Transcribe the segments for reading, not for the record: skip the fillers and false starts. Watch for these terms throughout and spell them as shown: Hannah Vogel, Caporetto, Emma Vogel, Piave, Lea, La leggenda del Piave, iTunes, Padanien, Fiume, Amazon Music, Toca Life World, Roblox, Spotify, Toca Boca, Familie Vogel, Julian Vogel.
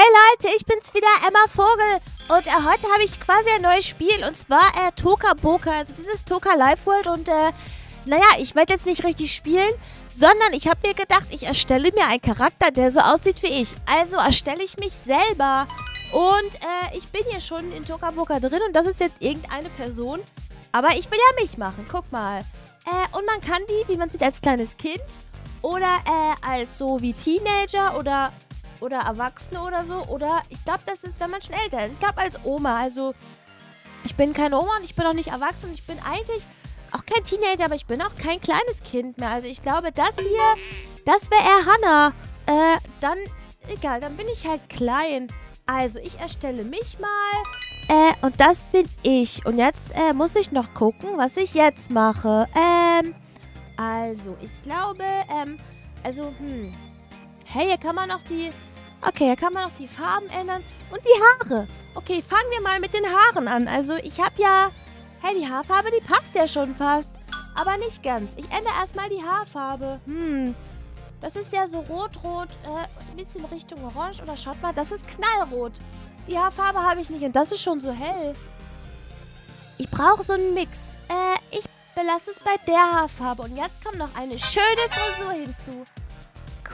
Hey Leute, ich bin's wieder, Emma Vogel. Und heute habe ich quasi ein neues Spiel, und zwar Toca Boca, also dieses Toca Life World. Und naja, ich werde jetzt nicht richtig spielen, sondern ich habe mir gedacht, ich erstelle mir einen Charakter, der so aussieht wie ich. Also erstelle ich mich selber. Und ich bin hier schon in Toca Boca drin und das ist jetzt irgendeine Person. Aber ich will ja mich machen, guck mal. Und man kann die, wie man sieht, als kleines Kind oder als so wie Teenager oder Erwachsene oder so. Oder ich glaube, das ist, wenn man schon älter ist. Ich glaube, als Oma. Also, ich bin keine Oma und ich bin auch nicht erwachsen. Ich bin eigentlich auch kein Teenager, aber ich bin auch kein kleines Kind mehr. Also, ich glaube, das hier, das wäre eher Hannah. Dann, egal, dann bin ich halt klein. Also, ich erstelle mich mal. Und das bin ich. Und jetzt muss ich noch gucken, was ich jetzt mache. Also, ich glaube, hey, hier kann man noch die... Okay, hier kann man noch die Farben ändern. Und die Haare. Okay, fangen wir mal mit den Haaren an. Also, ich habe ja... Hey, die Haarfarbe, die passt ja schon fast. Aber nicht ganz. Ich ändere erstmal die Haarfarbe. Das ist ja so rot-rot. Ein bisschen Richtung Orange. Oder schaut mal, das ist knallrot. Die Haarfarbe habe ich nicht. Und das ist schon so hell. Ich brauche so einen Mix. Ich belasse es bei der Haarfarbe. Und jetzt kommt noch eine schöne Frisur hinzu.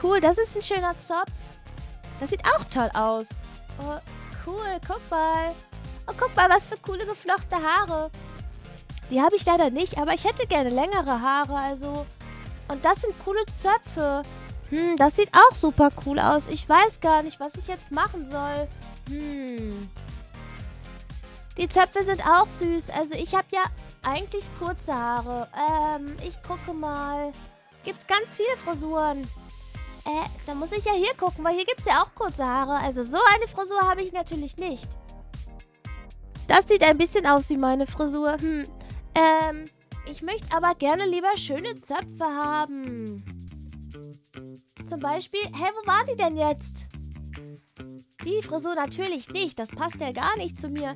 Cool, das ist ein schöner Zopf. Das sieht auch toll aus. Oh, cool, guck mal. Oh, guck mal, was für coole geflochtene Haare. Die habe ich leider nicht, aber ich hätte gerne längere Haare, also. Und das sind coole Zöpfe. Das sieht auch super cool aus. Ich weiß gar nicht, was ich jetzt machen soll. Die Zöpfe sind auch süß. Also, ich habe ja eigentlich kurze Haare. Ich gucke mal. Gibt's ganz viele Frisuren. Da muss ich ja hier gucken, weil hier gibt es ja auch kurze Haare. Also so eine Frisur habe ich natürlich nicht. Das sieht ein bisschen aus wie meine Frisur. Ich möchte aber gerne lieber schöne Zöpfe haben. Zum Beispiel, hä, wo waren die denn jetzt? Die Frisur natürlich nicht. Das passt ja gar nicht zu mir.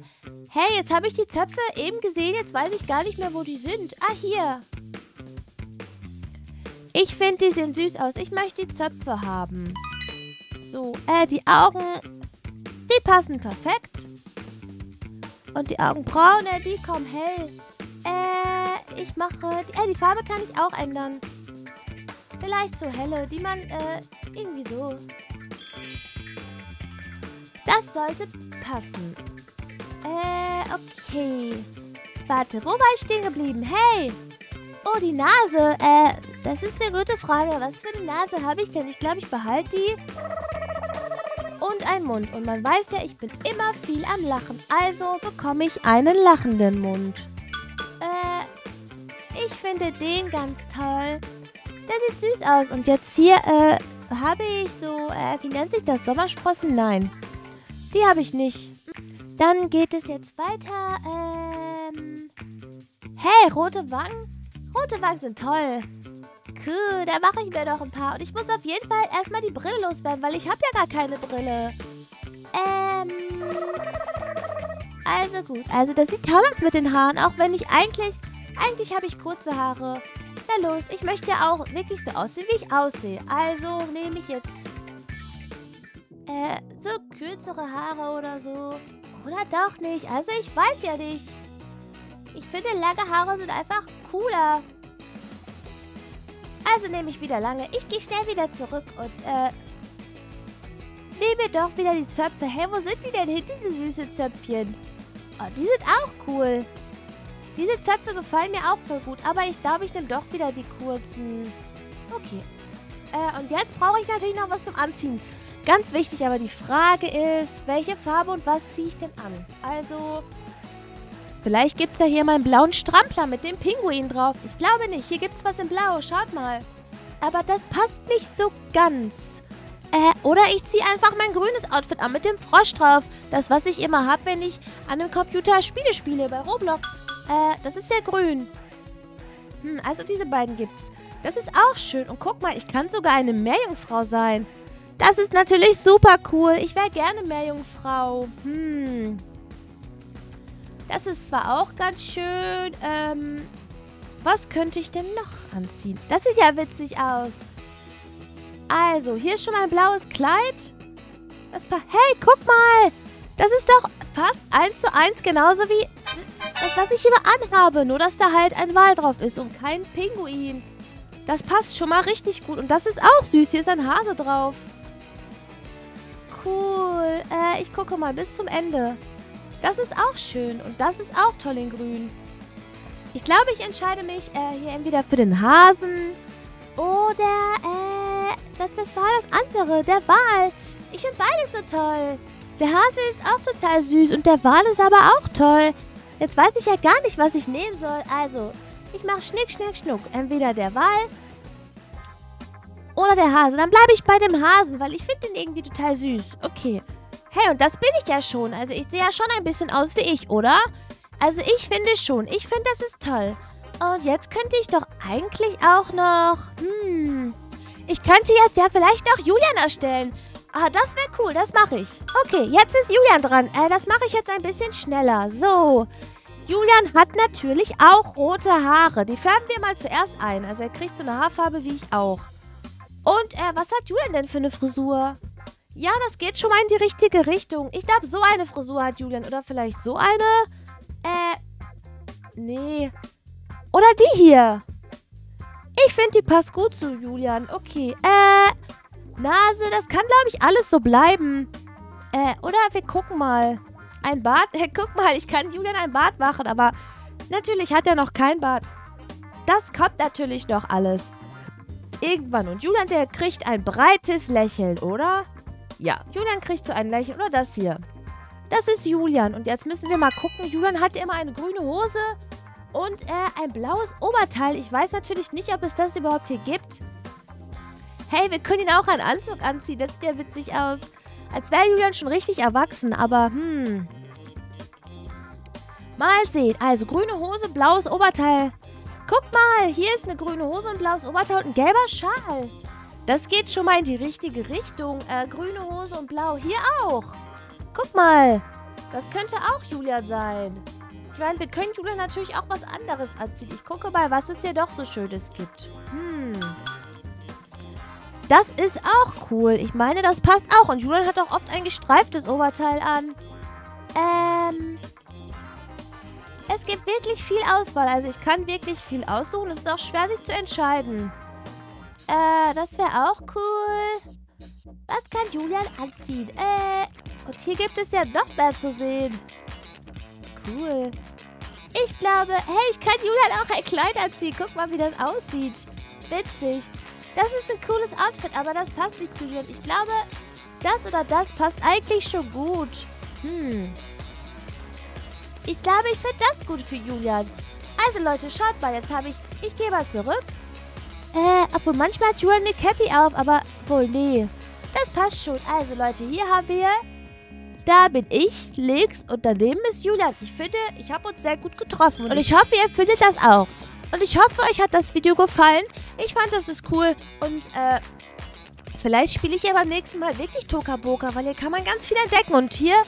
Hey, jetzt habe ich die Zöpfe eben gesehen. Jetzt weiß ich gar nicht mehr, wo die sind. Ah, hier. Ich finde, die sehen süß aus. Ich möchte die Zöpfe haben. So, die Augen, die passen perfekt. Und die Augenbrauen, die kommen hell. Ich mache... die Farbe kann ich auch ändern. Vielleicht so helle, die man, irgendwie so. Das sollte passen. Okay. Warte, wo war ich stehen geblieben? Hey! Oh, die Nase. Das ist eine gute Frage. Was für eine Nase habe ich denn? Ich glaube, ich behalte die. Und einen Mund. Und man weiß ja, ich bin immer viel am Lachen. Also bekomme ich einen lachenden Mund. Ich finde den ganz toll. Der sieht süß aus. Und jetzt hier habe ich so... wie nennt sich das? Sommersprossen? Nein. Die habe ich nicht. Dann geht es jetzt weiter. Hey, rote Wangen. Rote Wangen sind toll. Cool, da mache ich mir doch ein paar. Und ich muss auf jeden Fall erstmal die Brille loswerden, weil ich habe ja gar keine Brille. Also gut. Also das sieht toll aus mit den Haaren, auch wenn ich eigentlich... Eigentlich habe ich kurze Haare. Na los, ich möchte ja auch wirklich so aussehen, wie ich aussehe. Also nehme ich jetzt... so kürzere Haare oder so. Oder doch nicht. Also ich weiß ja nicht. Ich finde, lange Haare sind einfach cooler. Also nehme ich wieder lange. Ich gehe schnell wieder zurück und nehme doch wieder die Zöpfe. Hey, wo sind die denn hin, diese süßen Zöpfchen? Oh, die sind auch cool. Diese Zöpfe gefallen mir auch voll gut. Aber ich glaube, ich nehme doch wieder die kurzen. Okay. Und jetzt brauche ich natürlich noch was zum Anziehen. Ganz wichtig, aber die Frage ist, welche Farbe und was ziehe ich denn an? Also... Vielleicht gibt es ja hier mal einen blauen Strampler mit dem Pinguin drauf. Ich glaube nicht. Hier gibt es was in Blau. Schaut mal. Aber das passt nicht so ganz. Oder ich ziehe einfach mein grünes Outfit an mit dem Frosch drauf. Das, was ich immer habe, wenn ich an einem Computer Spiele spiele bei Roblox. Das ist ja grün. Also diese beiden gibt's. Das ist auch schön. Und guck mal, ich kann sogar eine Meerjungfrau sein. Das ist natürlich super cool. Ich wäre gerne Meerjungfrau. Das ist zwar auch ganz schön. Was könnte ich denn noch anziehen? Das sieht ja witzig aus. Also, hier ist schon ein blaues Kleid. Hey, guck mal! Das ist doch fast 1:1 genauso wie das, was ich hier anhabe. Nur, dass da halt ein Wal drauf ist und kein Pinguin. Das passt schon mal richtig gut. Und das ist auch süß. Hier ist ein Hase drauf. Cool. Ich gucke mal bis zum Ende. Das ist auch schön. Und das ist auch toll in grün. Ich glaube, ich entscheide mich hier entweder für den Hasen oder das war das andere, der Wal. Ich finde beides so toll. Der Hase ist auch total süß und der Wal ist aber auch toll. Jetzt weiß ich ja gar nicht, was ich nehmen soll. Also, ich mache Schnick, Schnack, Schnuck. Entweder der Wal oder der Hase. Dann bleibe ich bei dem Hasen, weil ich finde den irgendwie total süß. Okay. Hey, und das bin ich ja schon. Also, ich sehe ja schon ein bisschen aus wie ich, oder? Also, ich finde schon. Ich finde, das ist toll. Und jetzt könnte ich doch eigentlich auch noch... Ich könnte jetzt ja vielleicht noch Julian erstellen. Ah, das wäre cool. Das mache ich. Okay, jetzt ist Julian dran. Das mache ich jetzt ein bisschen schneller. So. Julian hat natürlich auch rote Haare. Die färben wir mal zuerst ein. Also, er kriegt so eine Haarfarbe wie ich auch. Und was hat Julian denn für eine Frisur? Ja, das geht schon mal in die richtige Richtung. Ich glaube, so eine Frisur hat Julian. Oder vielleicht so eine... Nee. Oder die hier. Ich finde, die passt gut zu Julian. Okay. Nase, das kann, glaube ich, alles so bleiben. Oder wir gucken mal. Ein Bart. Guck mal, ich kann Julian ein Bart machen, aber natürlich hat er noch kein Bart. Das kommt natürlich noch alles. Irgendwann. Und Julian, der kriegt ein breites Lächeln, oder? Ja, Julian kriegt so ein Lächeln. Oder das hier. Das ist Julian. Und jetzt müssen wir mal gucken. Julian hat immer eine grüne Hose und ein blaues Oberteil. Ich weiß natürlich nicht, ob es das überhaupt hier gibt. Hey, wir können ihn auch einen Anzug anziehen. Das sieht ja witzig aus. Als wäre Julian schon richtig erwachsen, aber Mal sehen. Also grüne Hose, blaues Oberteil. Guck mal, hier ist eine grüne Hose, ein blaues Oberteil und ein gelber Schal. Das geht schon mal in die richtige Richtung. Grüne Hose und blau. Hier auch. Guck mal, das könnte auch Julian sein. Ich meine, wir können Julian natürlich auch was anderes anziehen. Ich gucke mal, was es hier doch so Schönes gibt. Das ist auch cool. Ich meine, das passt auch. Und Julian hat auch oft ein gestreiftes Oberteil an. Es gibt wirklich viel Auswahl. Also ich kann wirklich viel aussuchen. Es ist auch schwer, sich zu entscheiden. Das wäre auch cool. Was kann Julian anziehen? Und hier gibt es ja noch mehr zu sehen. Cool. Ich glaube, hey, ich kann Julian auch ein Kleid anziehen. Guck mal, wie das aussieht. Witzig. Das ist ein cooles Outfit, aber das passt nicht zu Julian. Ich glaube, das oder das passt eigentlich schon gut. Ich glaube, ich finde das gut für Julian. Also Leute, schaut mal, jetzt habe ich... Ich gehe mal zurück. Obwohl manchmal hat Julian eine Cappy auf, aber wohl nee. Das passt schon. Also Leute, hier haben wir... Da bin ich, links und daneben ist Julian. Ich finde, ich habe uns sehr gut getroffen. Und ich hoffe, ihr findet das auch. Und ich hoffe, euch hat das Video gefallen. Ich fand, das ist cool. Und vielleicht spiele ich ja beim nächsten Mal wirklich Toca Boca, weil hier kann man ganz viel entdecken. Und hier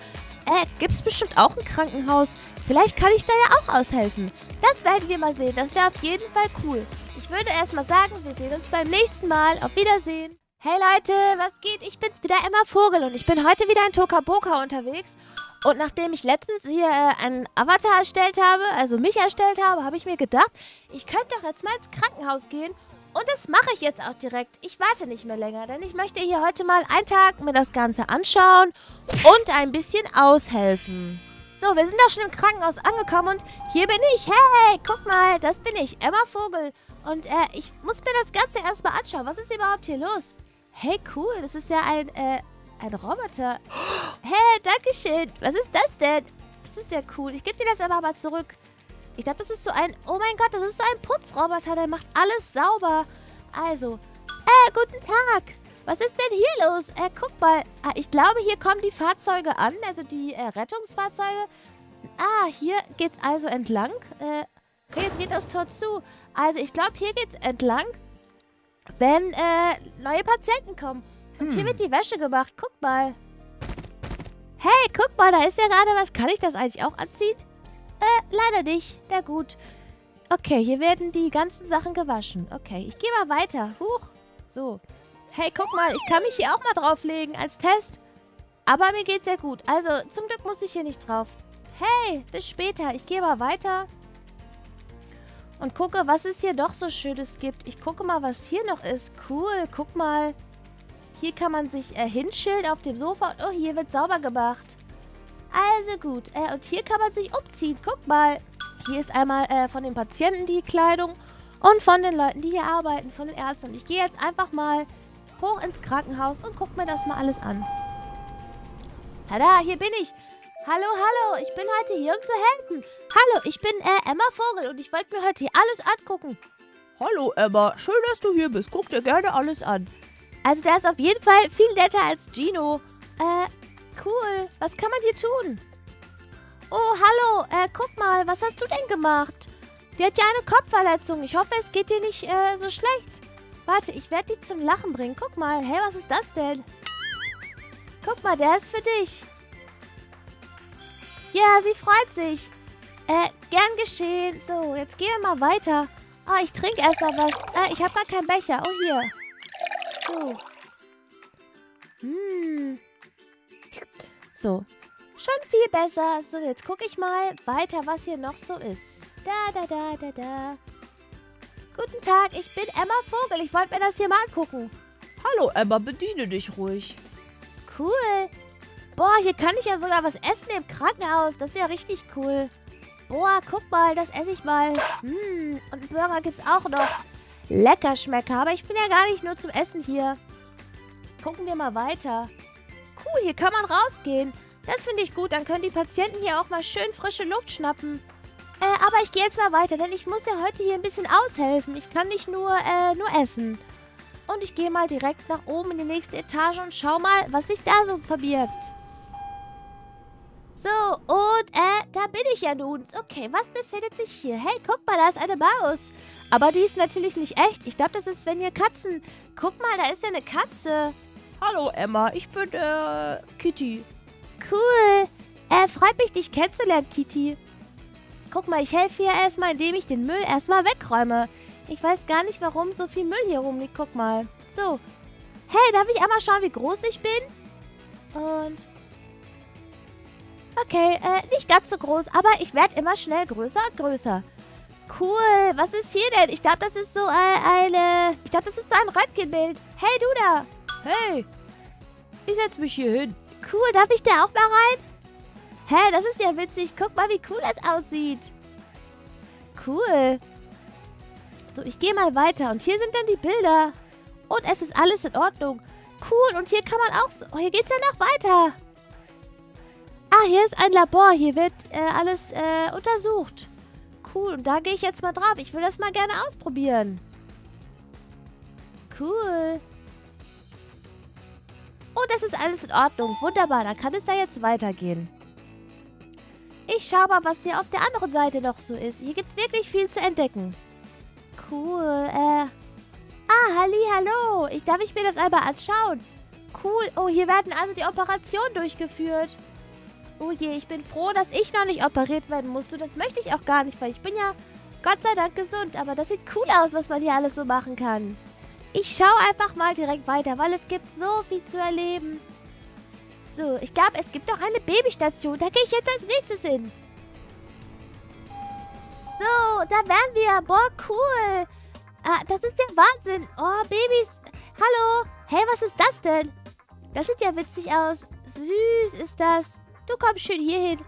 gibt es bestimmt auch ein Krankenhaus. Vielleicht kann ich da ja auch aushelfen. Das werden wir mal sehen. Das wäre auf jeden Fall cool. Ich würde erstmal sagen, wir sehen uns beim nächsten Mal. Auf Wiedersehen. Hey Leute, was geht? Ich bin's wieder, Emma Vogel, und ich bin heute wieder in Toca Boca unterwegs. Und nachdem ich letztens hier einen Avatar erstellt habe, also mich erstellt habe, habe ich mir gedacht, ich könnte doch jetzt mal ins Krankenhaus gehen. Und das mache ich jetzt auch direkt. Ich warte nicht mehr länger, denn ich möchte hier heute mal einen Tag mir das Ganze anschauen und ein bisschen aushelfen. So, wir sind doch schon im Krankenhaus angekommen und hier bin ich. Hey, guck mal, das bin ich, Emma Vogel. Und ich muss mir das Ganze erstmal anschauen. Was ist überhaupt hier los? Hey, cool, das ist ja ein Roboter. Hey, dankeschön. Was ist das denn? Das ist ja cool. Ich gebe dir das aber mal zurück. Ich glaube, das ist so ein... Oh mein Gott, das ist so ein Putzroboter. Der macht alles sauber. Also, guten Tag. Was ist denn hier los? Guck mal. Ah, ich glaube, hier kommen die Fahrzeuge an. Also die Rettungsfahrzeuge. Ah, hier geht's also entlang. Okay, jetzt geht das Tor zu. Also, ich glaube, hier geht's entlang, wenn neue Patienten kommen. Und hier wird die Wäsche gemacht. Guck mal. Hey, guck mal, da ist ja gerade was. Kann ich das eigentlich auch anziehen? Leider nicht. Na gut. Okay, hier werden die ganzen Sachen gewaschen. Okay, ich gehe mal weiter. Huch. So. Hey, guck mal, ich kann mich hier auch mal drauflegen als Test. Aber mir geht's sehr gut. Also, zum Glück muss ich hier nicht drauf. Hey, bis später. Ich gehe mal weiter. Und gucke, was es hier doch so Schönes gibt. Ich gucke mal, was hier noch ist. Cool, guck mal. Hier kann man sich hinschillen auf dem Sofa. Und oh, hier wird sauber gemacht. Also gut. Und hier kann man sich umziehen. Guck mal. Hier ist einmal von den Patienten die Kleidung. Und von den Leuten, die hier arbeiten. Von den Ärzten. Und ich gehe jetzt einfach mal hoch ins Krankenhaus und gucke mir das mal alles an. Tada, hier bin ich. Hallo, hallo, ich bin heute hier, um zu helfen. Hallo, ich bin Emma Vogel und ich wollte mir heute hier alles angucken. Hallo Emma, schön, dass du hier bist. Guck dir gerne alles an. Also der ist auf jeden Fall viel netter als Gino. Cool. Was kann man hier tun? Oh, hallo, guck mal, was hast du denn gemacht? Der hat ja eine Kopfverletzung. Ich hoffe, es geht dir nicht so schlecht. Warte, ich werde dich zum Lachen bringen. Guck mal, hey, was ist das denn? Guck mal, der ist für dich. Ja, sie freut sich. Gern geschehen. So, jetzt gehen wir mal weiter. Oh, ich trinke erst mal was. Ich habe gar keinen Becher. Oh, hier. So. So. Schon viel besser. So, jetzt gucke ich mal weiter, was hier noch so ist. Da. Guten Tag, ich bin Emma Vogel. Ich wollte mir das hier mal angucken. Hallo, Emma, bediene dich ruhig. Cool. Boah, hier kann ich ja sogar was essen im Krankenhaus. Das ist ja richtig cool. Boah, guck mal, das esse ich mal. Und einen Burger gibt's auch noch. Lecker Schmecker, aber ich bin ja gar nicht nur zum Essen hier. Gucken wir mal weiter. Cool, hier kann man rausgehen. Das finde ich gut, dann können die Patienten hier auch mal schön frische Luft schnappen. Aber ich gehe jetzt mal weiter, denn ich muss ja heute hier ein bisschen aushelfen. Ich kann nicht nur essen. Und ich gehe mal direkt nach oben in die nächste Etage und schau mal, was sich da so verbirgt. So, und da bin ich ja nun. Okay, was befindet sich hier? Hey, guck mal, da ist eine Maus. Aber die ist natürlich nicht echt. Ich glaube, das ist, wenn hier Katzen... Guck mal, da ist ja eine Katze. Hallo, Emma. Ich bin, Kitty. Cool. Freut mich, dich kennenzulernen, Kitty. Guck mal, ich helfe hier erstmal, indem ich den Müll erstmal wegräume. Ich weiß gar nicht, warum so viel Müll hier rumliegt. Guck mal. So. Hey, darf ich einmal schauen, wie groß ich bin? Und... Okay, nicht ganz so groß, aber ich werde immer schnell größer und größer. Cool. Was ist hier denn? Ich glaube, das ist so Ich glaube, das ist so ein Röntgenbild. Hey, du da. Hey. Ich setze mich hier hin. Cool. Darf ich da auch mal rein? Hey, das ist ja witzig. Guck mal, wie cool das aussieht. Cool. So, ich gehe mal weiter. Und hier sind dann die Bilder. Und es ist alles in Ordnung. Cool, und hier kann man auch... So, oh, hier geht's ja noch weiter. Ah, hier ist ein Labor. Hier wird alles untersucht. Cool, und da gehe ich jetzt mal drauf. Ich will das mal gerne ausprobieren. Cool. Und das ist alles in Ordnung. Wunderbar, dann kann es ja jetzt weitergehen. Ich schaue mal, was hier auf der anderen Seite noch so ist. Hier gibt's wirklich viel zu entdecken. Cool, hallihallo. Darf ich mir das einmal anschauen? Cool. Oh, hier werden also die Operationen durchgeführt. Oh je, ich bin froh, dass ich noch nicht operiert werden musste. Das möchte ich auch gar nicht, weil ich bin ja Gott sei Dank gesund. Aber das sieht cool aus, was man hier alles so machen kann. Ich schaue einfach mal direkt weiter, weil es gibt so viel zu erleben. So, ich glaube, es gibt auch eine Babystation. Da gehe ich jetzt als nächstes hin. So, da wären wir. Boah, cool. Ah, das ist der Wahnsinn. Oh, Babys. Hallo. Hey, was ist das denn? Das sieht ja witzig aus. Süß ist das. Du kommst schön hier hin.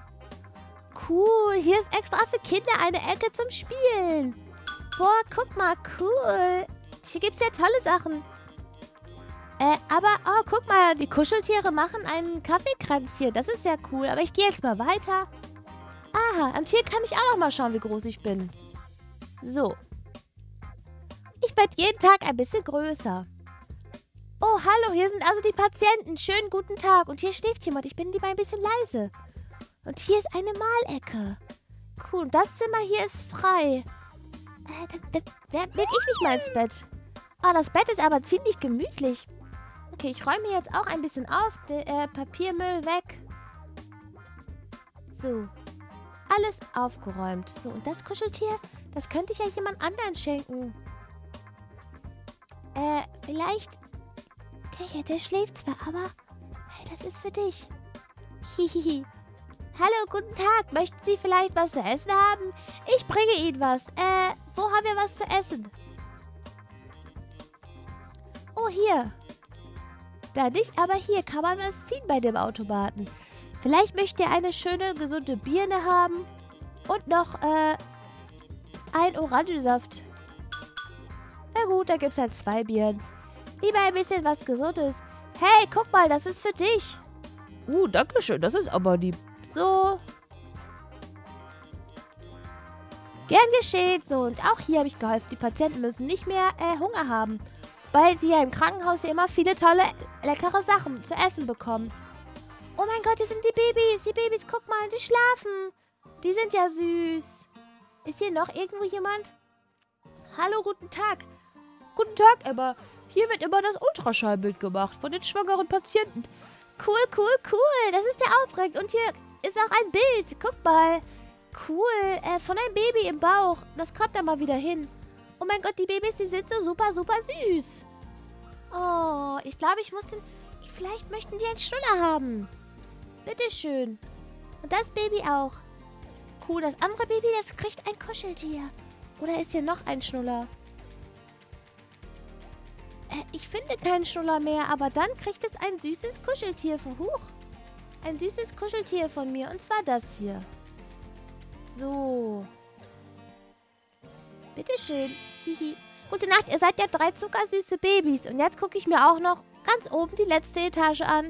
Cool. Hier ist extra für Kinder eine Ecke zum Spielen. Boah, guck mal. Cool. Hier gibt es ja tolle Sachen. Aber, oh, guck mal. Die Kuscheltiere machen einen Kaffeekranz hier. Das ist ja cool. Aber ich gehe jetzt mal weiter. Aha, und hier kann ich auch noch mal schauen, wie groß ich bin. So. Ich werde jeden Tag ein bisschen größer. Oh, hallo, hier sind also die Patienten. Schönen guten Tag. Und hier schläft jemand. Ich bin lieber ein bisschen leise. Und hier ist eine Malecke. Cool, das Zimmer hier ist frei. Dann leg ich nicht mal ins Bett. Oh, das Bett ist aber ziemlich gemütlich. Okay, ich räume hier jetzt auch ein bisschen auf. Papiermüll weg. So. Alles aufgeräumt. So, und das Kuscheltier, das könnte ich ja jemand anderen schenken. Vielleicht... Okay, der schläft zwar, aber... Das ist für dich. Hihihi. Hallo, guten Tag. Möchten Sie vielleicht was zu essen haben? Ich bringe Ihnen was. Wo haben wir was zu essen? Oh, hier. Da nicht, aber hier kann man was ziehen bei dem Automaten. Vielleicht möchtet ihr eine schöne, gesunde Birne haben. Und noch, ein Orangensaft. Na gut, da gibt's halt 2 Birnen. Lieber ein bisschen was Gesundes. Hey, guck mal, das ist für dich. Oh, danke schön, das ist aber lieb. So. Gern geschehen. So, und auch hier habe ich geholfen. Die Patienten müssen nicht mehr Hunger haben, weil sie ja im Krankenhaus ja immer viele tolle, leckere Sachen zu essen bekommen. Oh mein Gott, hier sind die Babys. Die Babys, guck mal, die schlafen. Die sind ja süß. Ist hier noch irgendwo jemand? Hallo, guten Tag. Guten Tag, Emma. Hier wird immer das Ultraschallbild gemacht von den schwangeren Patienten. Cool, cool, cool. Das ist der Auftrag. Und hier ist auch ein Bild. Guck mal. Cool. Von einem Baby im Bauch. Das kommt da mal wieder hin. Oh mein Gott, die Babys, die sind so super, super süß. Oh, ich glaube, ich muss den... Vielleicht möchten die einen Schnuller haben. Bitteschön. Und das Baby auch. Cool, das andere Baby, das kriegt ein Kuscheltier. Oder ist hier noch ein Schnuller? Ich finde keinen Schnuller mehr, aber dann kriegt es ein süßes Kuscheltier von... Huch! Ein süßes Kuscheltier von mir, und zwar das hier. So. Bitteschön. Hihi. Gute Nacht, ihr seid ja 3 zuckersüße Babys. Und jetzt gucke ich mir auch noch ganz oben die letzte Etage an.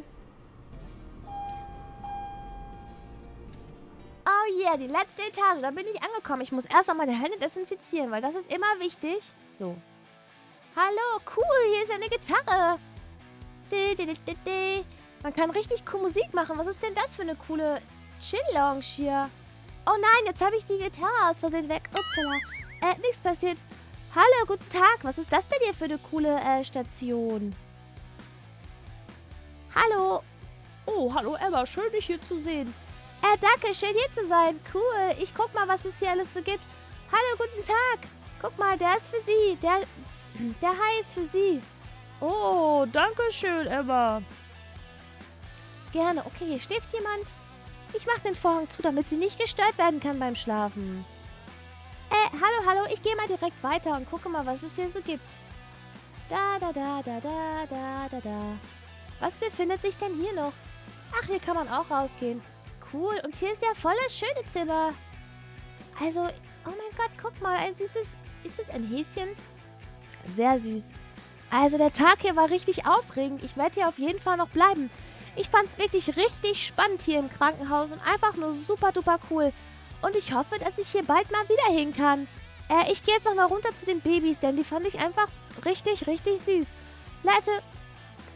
Oh yeah, die letzte Etage, da bin ich angekommen. Ich muss erst noch meine Hände desinfizieren, weil das ist immer wichtig. So. Hallo, cool, hier ist eine Gitarre. Man kann richtig cool Musik machen. Was ist denn das für eine coole Chill-Lounge hier? Oh nein, jetzt habe ich die Gitarre aus Versehen weg. Upsala. Nichts passiert. Hallo, guten Tag. Was ist das denn hier für eine coole Station? Hallo. Oh, hallo Emma, schön dich hier zu sehen. Danke, schön hier zu sein. Cool, ich guck mal, was es hier alles so gibt. Hallo, guten Tag. Guck mal, der ist für Sie. Der Hai ist für Sie. Oh, danke schön, Emma. Gerne. Okay, hier schläft jemand. Ich mache den Vorhang zu, damit sie nicht gestört werden kann beim Schlafen. Hallo, hallo. Ich gehe mal direkt weiter und gucke mal, was es hier so gibt. Da, da, da, da, da, da, da, da. Was befindet sich denn hier noch? Ach, hier kann man auch rausgehen. Cool. Und hier ist ja voll das schöne Zimmer. Also, oh mein Gott, guck mal. Ein süßes... Ist das ein Häschen? Sehr süß. Also der Tag hier war richtig aufregend. Ich werde hier auf jeden Fall noch bleiben. Ich fand es wirklich richtig spannend hier im Krankenhaus und einfach nur super duper cool. Und ich hoffe, dass ich hier bald mal wieder hin kann. Ich gehe jetzt nochmal runter zu den Babys, denn die fand ich einfach richtig, richtig süß. Leute,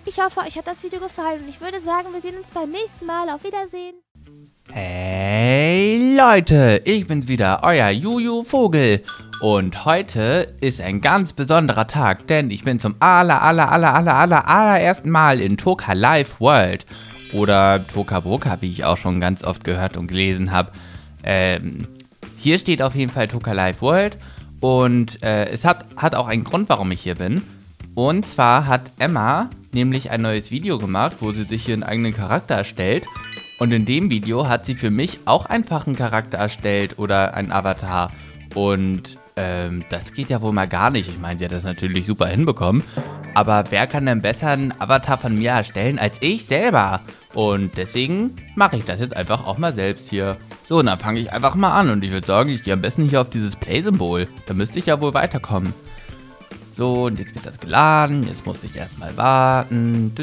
ich hoffe, euch hat das Video gefallen und ich würde sagen, wir sehen uns beim nächsten Mal. Auf Wiedersehen. Hey Leute, ich bin's wieder, euer Julian Vogel. Und heute ist ein ganz besonderer Tag, denn ich bin zum allerersten Mal in Toca Life World. Oder Toca Boca, wie ich auch schon ganz oft gehört und gelesen habe. Hier steht auf jeden Fall Toca Life World. Und es hat auch einen Grund, warum ich hier bin. Und zwar hat Emma nämlich ein neues Video gemacht, wo sie sich ihren eigenen Charakter erstellt. Und in dem Video hat sie für mich auch einfach einen Charakter erstellt oder einen Avatar. Und das geht ja wohl mal gar nicht. Ich meine, sie hat das natürlich super hinbekommen. Aber wer kann denn besser einen Avatar von mir erstellen als ich selber? Und deswegen mache ich das jetzt einfach auch mal selbst hier. So, und dann fange ich einfach mal an. Und ich würde sagen, ich gehe am besten hier auf dieses Play-Symbol. Da müsste ich ja wohl weiterkommen. So, und jetzt wird das geladen. Jetzt muss ich erstmal warten.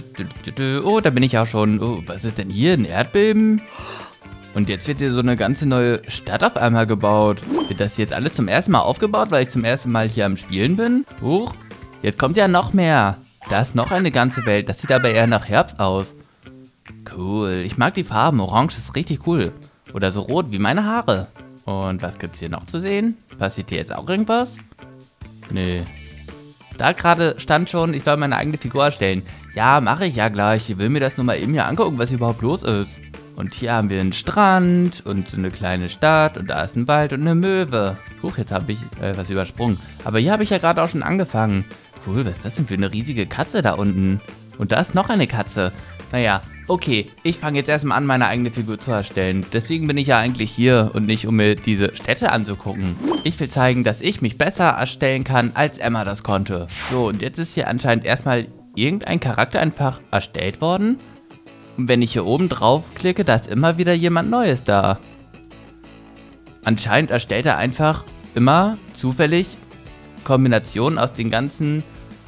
Oh, da bin ich ja schon. Oh, was ist denn hier? Ein Erdbeben? Und jetzt wird hier so eine ganze neue Stadt auf einmal gebaut. Wird das jetzt alles zum ersten Mal aufgebaut, weil ich zum ersten Mal hier am Spielen bin? Huch, jetzt kommt ja noch mehr. Da ist noch eine ganze Welt. Das sieht aber eher nach Herbst aus. Cool, ich mag die Farben. Orange ist richtig cool. Oder so rot wie meine Haare. Und was gibt's hier noch zu sehen? Passiert hier jetzt auch irgendwas? Nee. Da gerade stand schon, ich soll meine eigene Figur erstellen. Ja, mache ich ja gleich. Ich will mir das nur mal eben hier angucken, was hier überhaupt los ist. Und hier haben wir einen Strand und so eine kleine Stadt und da ist ein Wald und eine Möwe. Huch, jetzt habe ich was übersprungen. Aber hier habe ich ja gerade auch schon angefangen. Cool, was ist das denn für eine riesige Katze da unten? Und da ist noch eine Katze. Naja, Okay, ich fange jetzt erstmal an, meine eigene Figur zu erstellen. Deswegen bin ich ja eigentlich hier und nicht, um mir diese Städte anzugucken. Ich will zeigen, dass ich mich besser erstellen kann, als Emma das konnte. So, und jetzt ist hier anscheinend erstmal irgendein Charakter einfach erstellt worden. Und wenn ich hier oben drauf klicke, da ist immer wieder jemand Neues da. Anscheinend erstellt er einfach immer zufällig Kombinationen aus den ganzen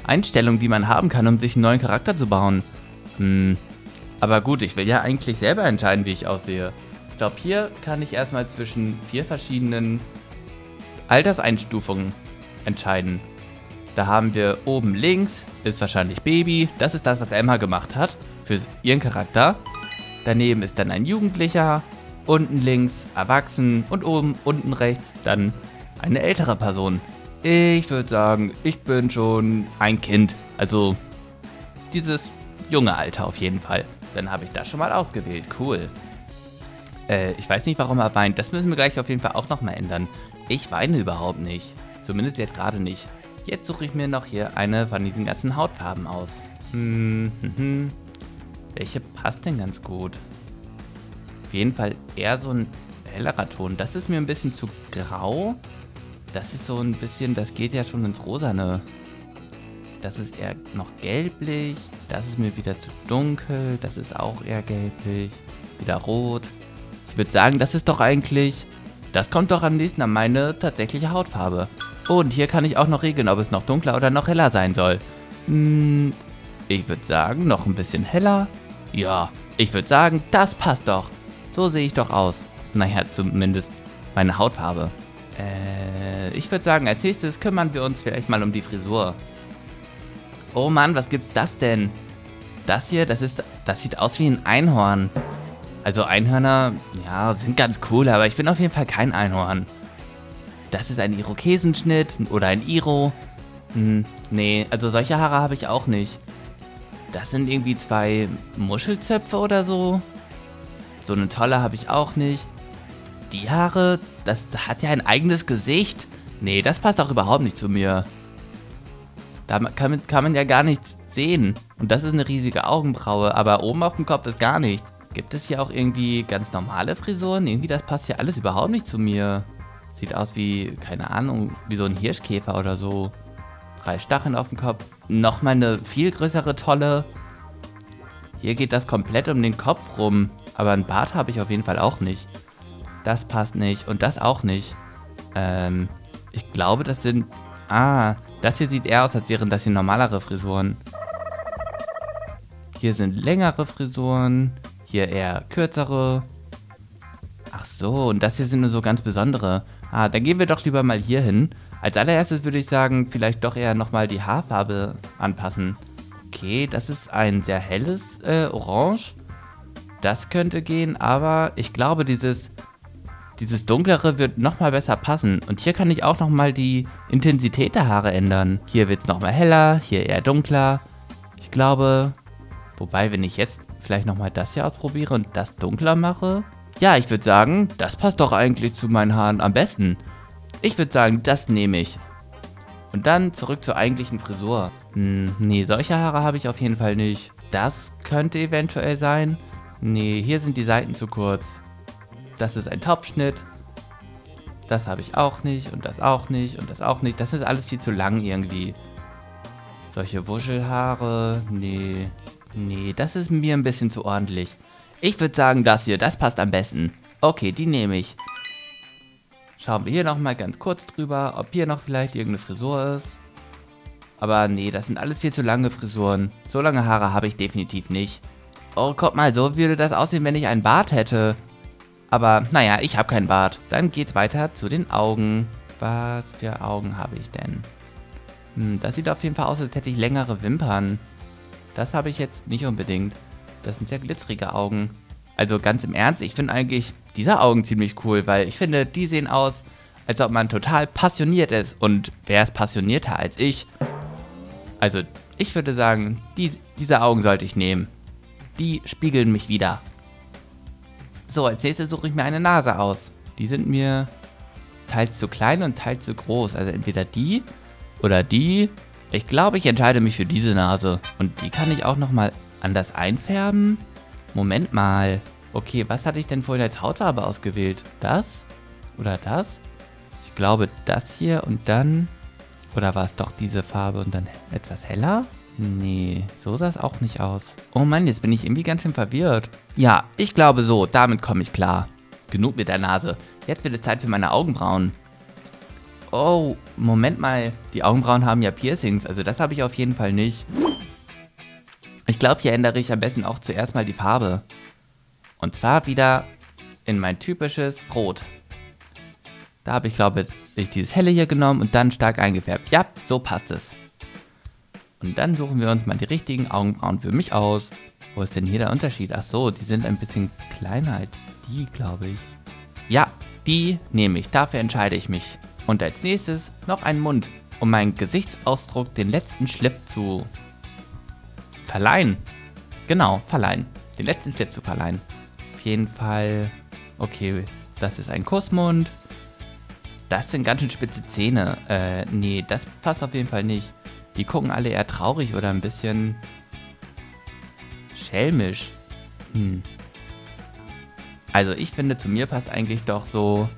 Einstellungen, die man haben kann, um sich einen neuen Charakter zu bauen. Aber gut, ich will ja eigentlich selber entscheiden, wie ich aussehe. Ich glaube, hier kann ich erstmal zwischen 4 verschiedenen Alterseinstufungen entscheiden. Da haben wir oben links, ist wahrscheinlich Baby. Das ist das, was Emma gemacht hat für ihren Charakter. Daneben ist dann ein Jugendlicher, unten links erwachsen und oben unten rechts dann eine ältere Person. Ich würde sagen, ich bin schon ein Kind, also dieses junge Alter auf jeden Fall. Dann habe ich das schon mal ausgewählt, cool. Ich weiß nicht, warum er weint, das müssen wir gleich auf jeden Fall auch nochmal ändern. Ich weine überhaupt nicht, zumindest jetzt gerade nicht. Jetzt suche ich mir noch hier eine von diesen ganzen Hautfarben aus. Welche passt denn ganz gut? Auf jeden Fall eher so ein hellerer Ton. Das ist mir ein bisschen zu grau. Das ist so ein bisschen, das geht ja schon ins Rosane. Das ist eher noch gelblich. Das ist mir wieder zu dunkel. Das ist auch eher gelblich. Wieder rot. Ich würde sagen, das ist doch eigentlich... Das kommt doch am nächsten an meine tatsächliche Hautfarbe. Und hier kann ich auch noch regeln, ob es noch dunkler oder noch heller sein soll. Ich würde sagen, noch ein bisschen heller. Ja, ich würde sagen, das passt doch. So sehe ich doch aus. Naja, zumindest meine Hautfarbe. Ich würde sagen, als nächstes kümmern wir uns vielleicht mal um die Frisur. Oh Mann, was gibt's das denn? Das hier, das sieht aus wie ein Einhorn. Also Einhörner, ja, sind ganz cool, aber ich bin auf jeden Fall kein Einhorn. Das ist ein Irokesenschnitt oder ein Iro. Nee, also solche Haare habe ich auch nicht. Das sind irgendwie 2 Muschelzöpfe oder so. So eine tolle habe ich auch nicht. Die Haare, das hat ja ein eigenes Gesicht. Nee, das passt auch überhaupt nicht zu mir. Da kann man ja gar nichts sehen. Und das ist eine riesige Augenbraue, aber oben auf dem Kopf ist gar nichts. Gibt es hier auch irgendwie ganz normale Frisuren? Irgendwie, das passt ja alles überhaupt nicht zu mir. Sieht aus wie, keine Ahnung, wie so ein Hirschkäfer oder so. 3 Stacheln auf dem Kopf. Nochmal eine viel größere Tolle. Hier geht das komplett um den Kopf rum. Aber einen Bart habe ich auf jeden Fall auch nicht. Das passt nicht und das auch nicht. Ich glaube, das sind... Ah, das hier sieht eher aus, als wären das hier normalere Frisuren. Hier sind längere Frisuren. Hier eher kürzere. Ach so, und das hier sind nur so ganz besondere. Ah, dann gehen wir doch lieber mal hier hin. Als allererstes würde ich sagen, vielleicht doch eher nochmal die Haarfarbe anpassen. Okay, das ist ein sehr helles Orange. Das könnte gehen, aber ich glaube, dieses Dunklere wird nochmal besser passen. Und hier kann ich auch nochmal die Intensität der Haare ändern. Hier wird es nochmal heller, hier eher dunkler. Ich glaube, wobei, wenn ich jetzt vielleicht nochmal das hier ausprobiere und das dunkler mache. Ja, ich würde sagen, das passt doch eigentlich zu meinen Haaren am besten. Ich würde sagen, das nehme ich. Und dann zurück zur eigentlichen Frisur. Nee, solche Haare habe ich auf jeden Fall nicht. Das könnte eventuell sein. Nee, hier sind die Seiten zu kurz. Das ist ein Topfschnitt. Das habe ich auch nicht und das auch nicht und das auch nicht. Das ist alles viel zu lang irgendwie. Solche Wuschelhaare, nee. Nee, das ist mir ein bisschen zu ordentlich. Ich würde sagen, das hier, das passt am besten. Okay, die nehme ich. Schauen wir hier nochmal ganz kurz drüber, ob hier noch vielleicht irgendeine Frisur ist. Aber nee, das sind alles viel zu lange Frisuren. So lange Haare habe ich definitiv nicht. Oh, guck mal, so würde das aussehen, wenn ich einen Bart hätte. Aber, naja, ich habe keinen Bart. Dann geht's weiter zu den Augen. Was für Augen habe ich denn? Das sieht auf jeden Fall aus, als hätte ich längere Wimpern. Das habe ich jetzt nicht unbedingt. Das sind sehr glitzerige Augen. Also ganz im Ernst, ich finde eigentlich diese Augen ziemlich cool, weil ich finde, die sehen aus, als ob man total passioniert ist. Und wer ist passionierter als ich? Also, ich würde sagen, diese Augen sollte ich nehmen. Die spiegeln mich wieder. So, als nächstes suche ich mir eine Nase aus. Die sind mir teils zu klein und teils zu groß. Also entweder die oder die. Ich glaube, ich entscheide mich für diese Nase. Und die kann ich auch nochmal anders einfärben. Moment mal. Okay, was hatte ich denn vorhin als Hautfarbe ausgewählt? Das? Oder das? Ich glaube, das hier und dann... Oder war es doch diese Farbe und dann etwas heller? Nee, so sah es auch nicht aus. Oh Mann, jetzt bin ich irgendwie ganz schön verwirrt. Ja, ich glaube so, damit komme ich klar. Genug mit der Nase. Jetzt wird es Zeit für meine Augenbrauen. Oh, Moment mal. Die Augenbrauen haben ja Piercings, also das habe ich auf jeden Fall nicht. Ich glaube, hier ändere ich am besten auch zuerst mal die Farbe. Und zwar wieder in mein typisches Rot. Da habe ich, glaube ich, dieses helle hier genommen und dann stark eingefärbt. Ja, so passt es. Und dann suchen wir uns mal die richtigen Augenbrauen für mich aus. Wo ist denn hier der Unterschied? Ach so, die sind ein bisschen kleiner als die, glaube ich. Ja, die nehme ich. Dafür entscheide ich mich. Und als nächstes noch einen Mund, um meinen Gesichtsausdruck den letzten Schliff zu verleihen. Genau, verleihen. Den letzten Schliff zu verleihen. Auf jeden Fall... Okay, das ist ein Kussmund. Das sind ganz schön spitze Zähne. Nee, das passt auf jeden Fall nicht. Die gucken alle eher traurig oder ein bisschen... schelmisch. Also ich finde, zu mir passt eigentlich doch so...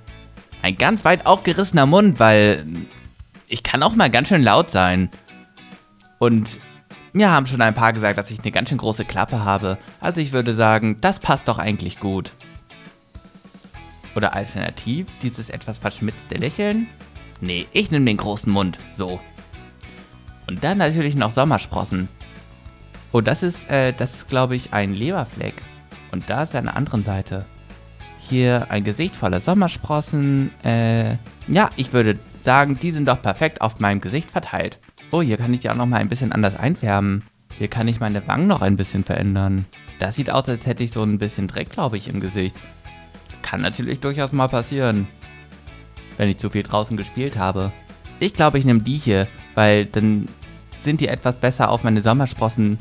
ein ganz weit aufgerissener Mund, weil... ich kann auch mal ganz schön laut sein. Und... mir haben schon ein paar gesagt, dass ich eine ganz schön große Klappe habe. Also ich würde sagen, das passt doch eigentlich gut. Oder alternativ, dieses etwas verschmitzte Lächeln. Nee, ich nehme den großen Mund. So. Und dann natürlich noch Sommersprossen. Oh, das ist glaube ich, ein Leberfleck. Und da ist er an der anderen Seite. Hier ein Gesicht voller Sommersprossen. Ja, ich würde sagen, die sind doch perfekt auf meinem Gesicht verteilt. Oh, hier kann ich die auch noch mal ein bisschen anders einfärben. Hier kann ich meine Wangen noch ein bisschen verändern. Das sieht aus, als hätte ich so ein bisschen Dreck, glaube ich, im Gesicht. Kann natürlich durchaus mal passieren, wenn ich zu viel draußen gespielt habe. Ich glaube, ich nehme die hier, weil dann sind die etwas besser auf meine Sommersprossen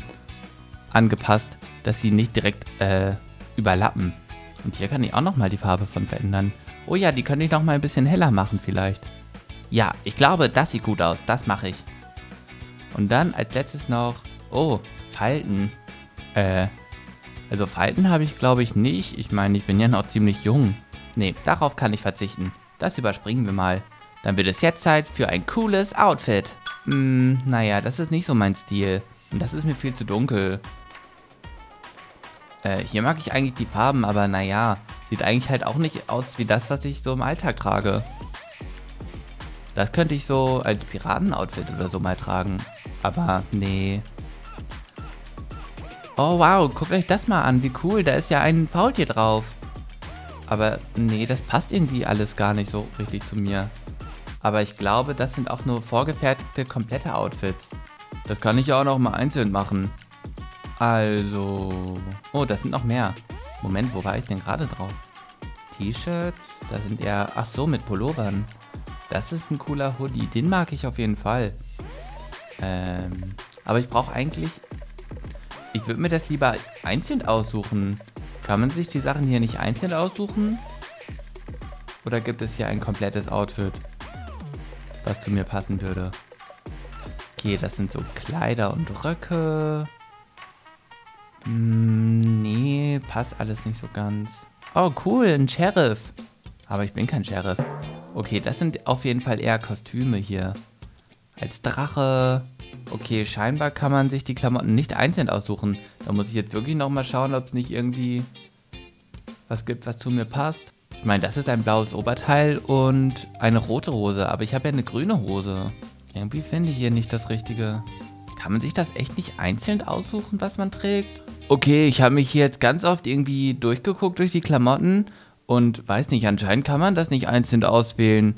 angepasst, dass sie nicht direkt überlappen. Und hier kann ich auch noch mal die Farbe von verändern. Oh ja, die könnte ich noch mal ein bisschen heller machen vielleicht. Ja, ich glaube, das sieht gut aus. Das mache ich. Und dann als letztes noch, oh, Falten. Also Falten habe ich, glaube ich, nicht. Ich meine, ich bin ja noch ziemlich jung. Nee, darauf kann ich verzichten. Das überspringen wir mal. Dann wird es jetzt Zeit für ein cooles Outfit. Naja, das ist nicht so mein Stil. Und das ist mir viel zu dunkel. Hier mag ich eigentlich die Farben, aber naja, sieht eigentlich halt auch nicht aus wie das, was ich so im Alltag trage. Das könnte ich so als Piratenoutfit oder so mal tragen. Aber nee. Oh wow, guckt euch das mal an, wie cool, da ist ja ein Faultier drauf. Aber nee, das passt irgendwie alles gar nicht so richtig zu mir. Aber ich glaube, das sind auch nur vorgefertigte, komplette Outfits. Das kann ich ja auch noch mal einzeln machen. Also... oh, das sind noch mehr. Moment, wo war ich denn gerade drauf? T-Shirts, da sind eher... ach so, mit Pullovern. Das ist ein cooler Hoodie, den mag ich auf jeden Fall. Aber ich brauche eigentlich... ich würde mir das lieber einzeln aussuchen. Kann man sich die Sachen hier nicht einzeln aussuchen? Oder gibt es hier ein komplettes Outfit, was zu mir passen würde? Okay, das sind so Kleider und Röcke. Nee, passt alles nicht so ganz. Oh cool, ein Sheriff. Aber ich bin kein Sheriff. Okay, das sind auf jeden Fall eher Kostüme hier. Als Drache. Okay, scheinbar kann man sich die Klamotten nicht einzeln aussuchen. Da muss ich jetzt wirklich nochmal schauen, ob es nicht irgendwie was gibt, was zu mir passt. Ich meine, das ist ein blaues Oberteil und eine rote Hose. Aber ich habe ja eine grüne Hose. Irgendwie finde ich hier nicht das Richtige. Kann man sich das echt nicht einzeln aussuchen, was man trägt? Okay, ich habe mich hier jetzt ganz oft irgendwie durchgeguckt durch die Klamotten. Und weiß nicht, anscheinend kann man das nicht einzeln auswählen.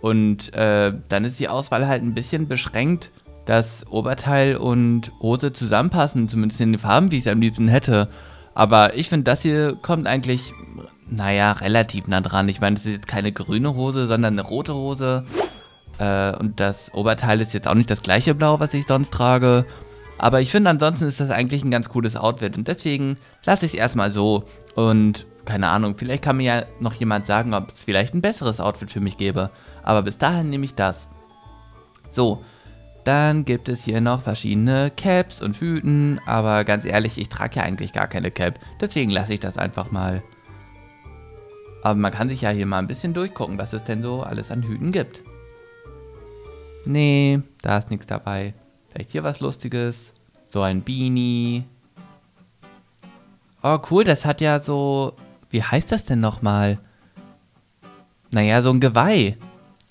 Und dann ist die Auswahl halt ein bisschen beschränkt, dass Oberteil und Hose zusammenpassen, zumindest in den Farben, wie ich es am liebsten hätte. Aber ich finde, das hier kommt eigentlich, naja, relativ nah dran. Ich meine, das ist jetzt keine grüne Hose, sondern eine rote Hose. Und das Oberteil ist jetzt auch nicht das gleiche Blau, was ich sonst trage. Aber ich finde, ansonsten ist das eigentlich ein ganz cooles Outfit. Und deswegen lasse ich es erstmal so und... keine Ahnung, vielleicht kann mir ja noch jemand sagen, ob es vielleicht ein besseres Outfit für mich gäbe. Aber bis dahin nehme ich das. So, Dann gibt es hier noch verschiedene Caps und Hüten, aber ganz ehrlich, ich trage ja eigentlich gar keine Cap, deswegen lasse ich das einfach mal. Aber man kann sich ja hier mal ein bisschen durchgucken, was es denn so alles an Hüten gibt. Nee, da ist nichts dabei. Vielleicht hier was Lustiges. So ein Beanie. Oh cool, das hat ja so... Wie heißt das denn nochmal? Naja, so ein Geweih.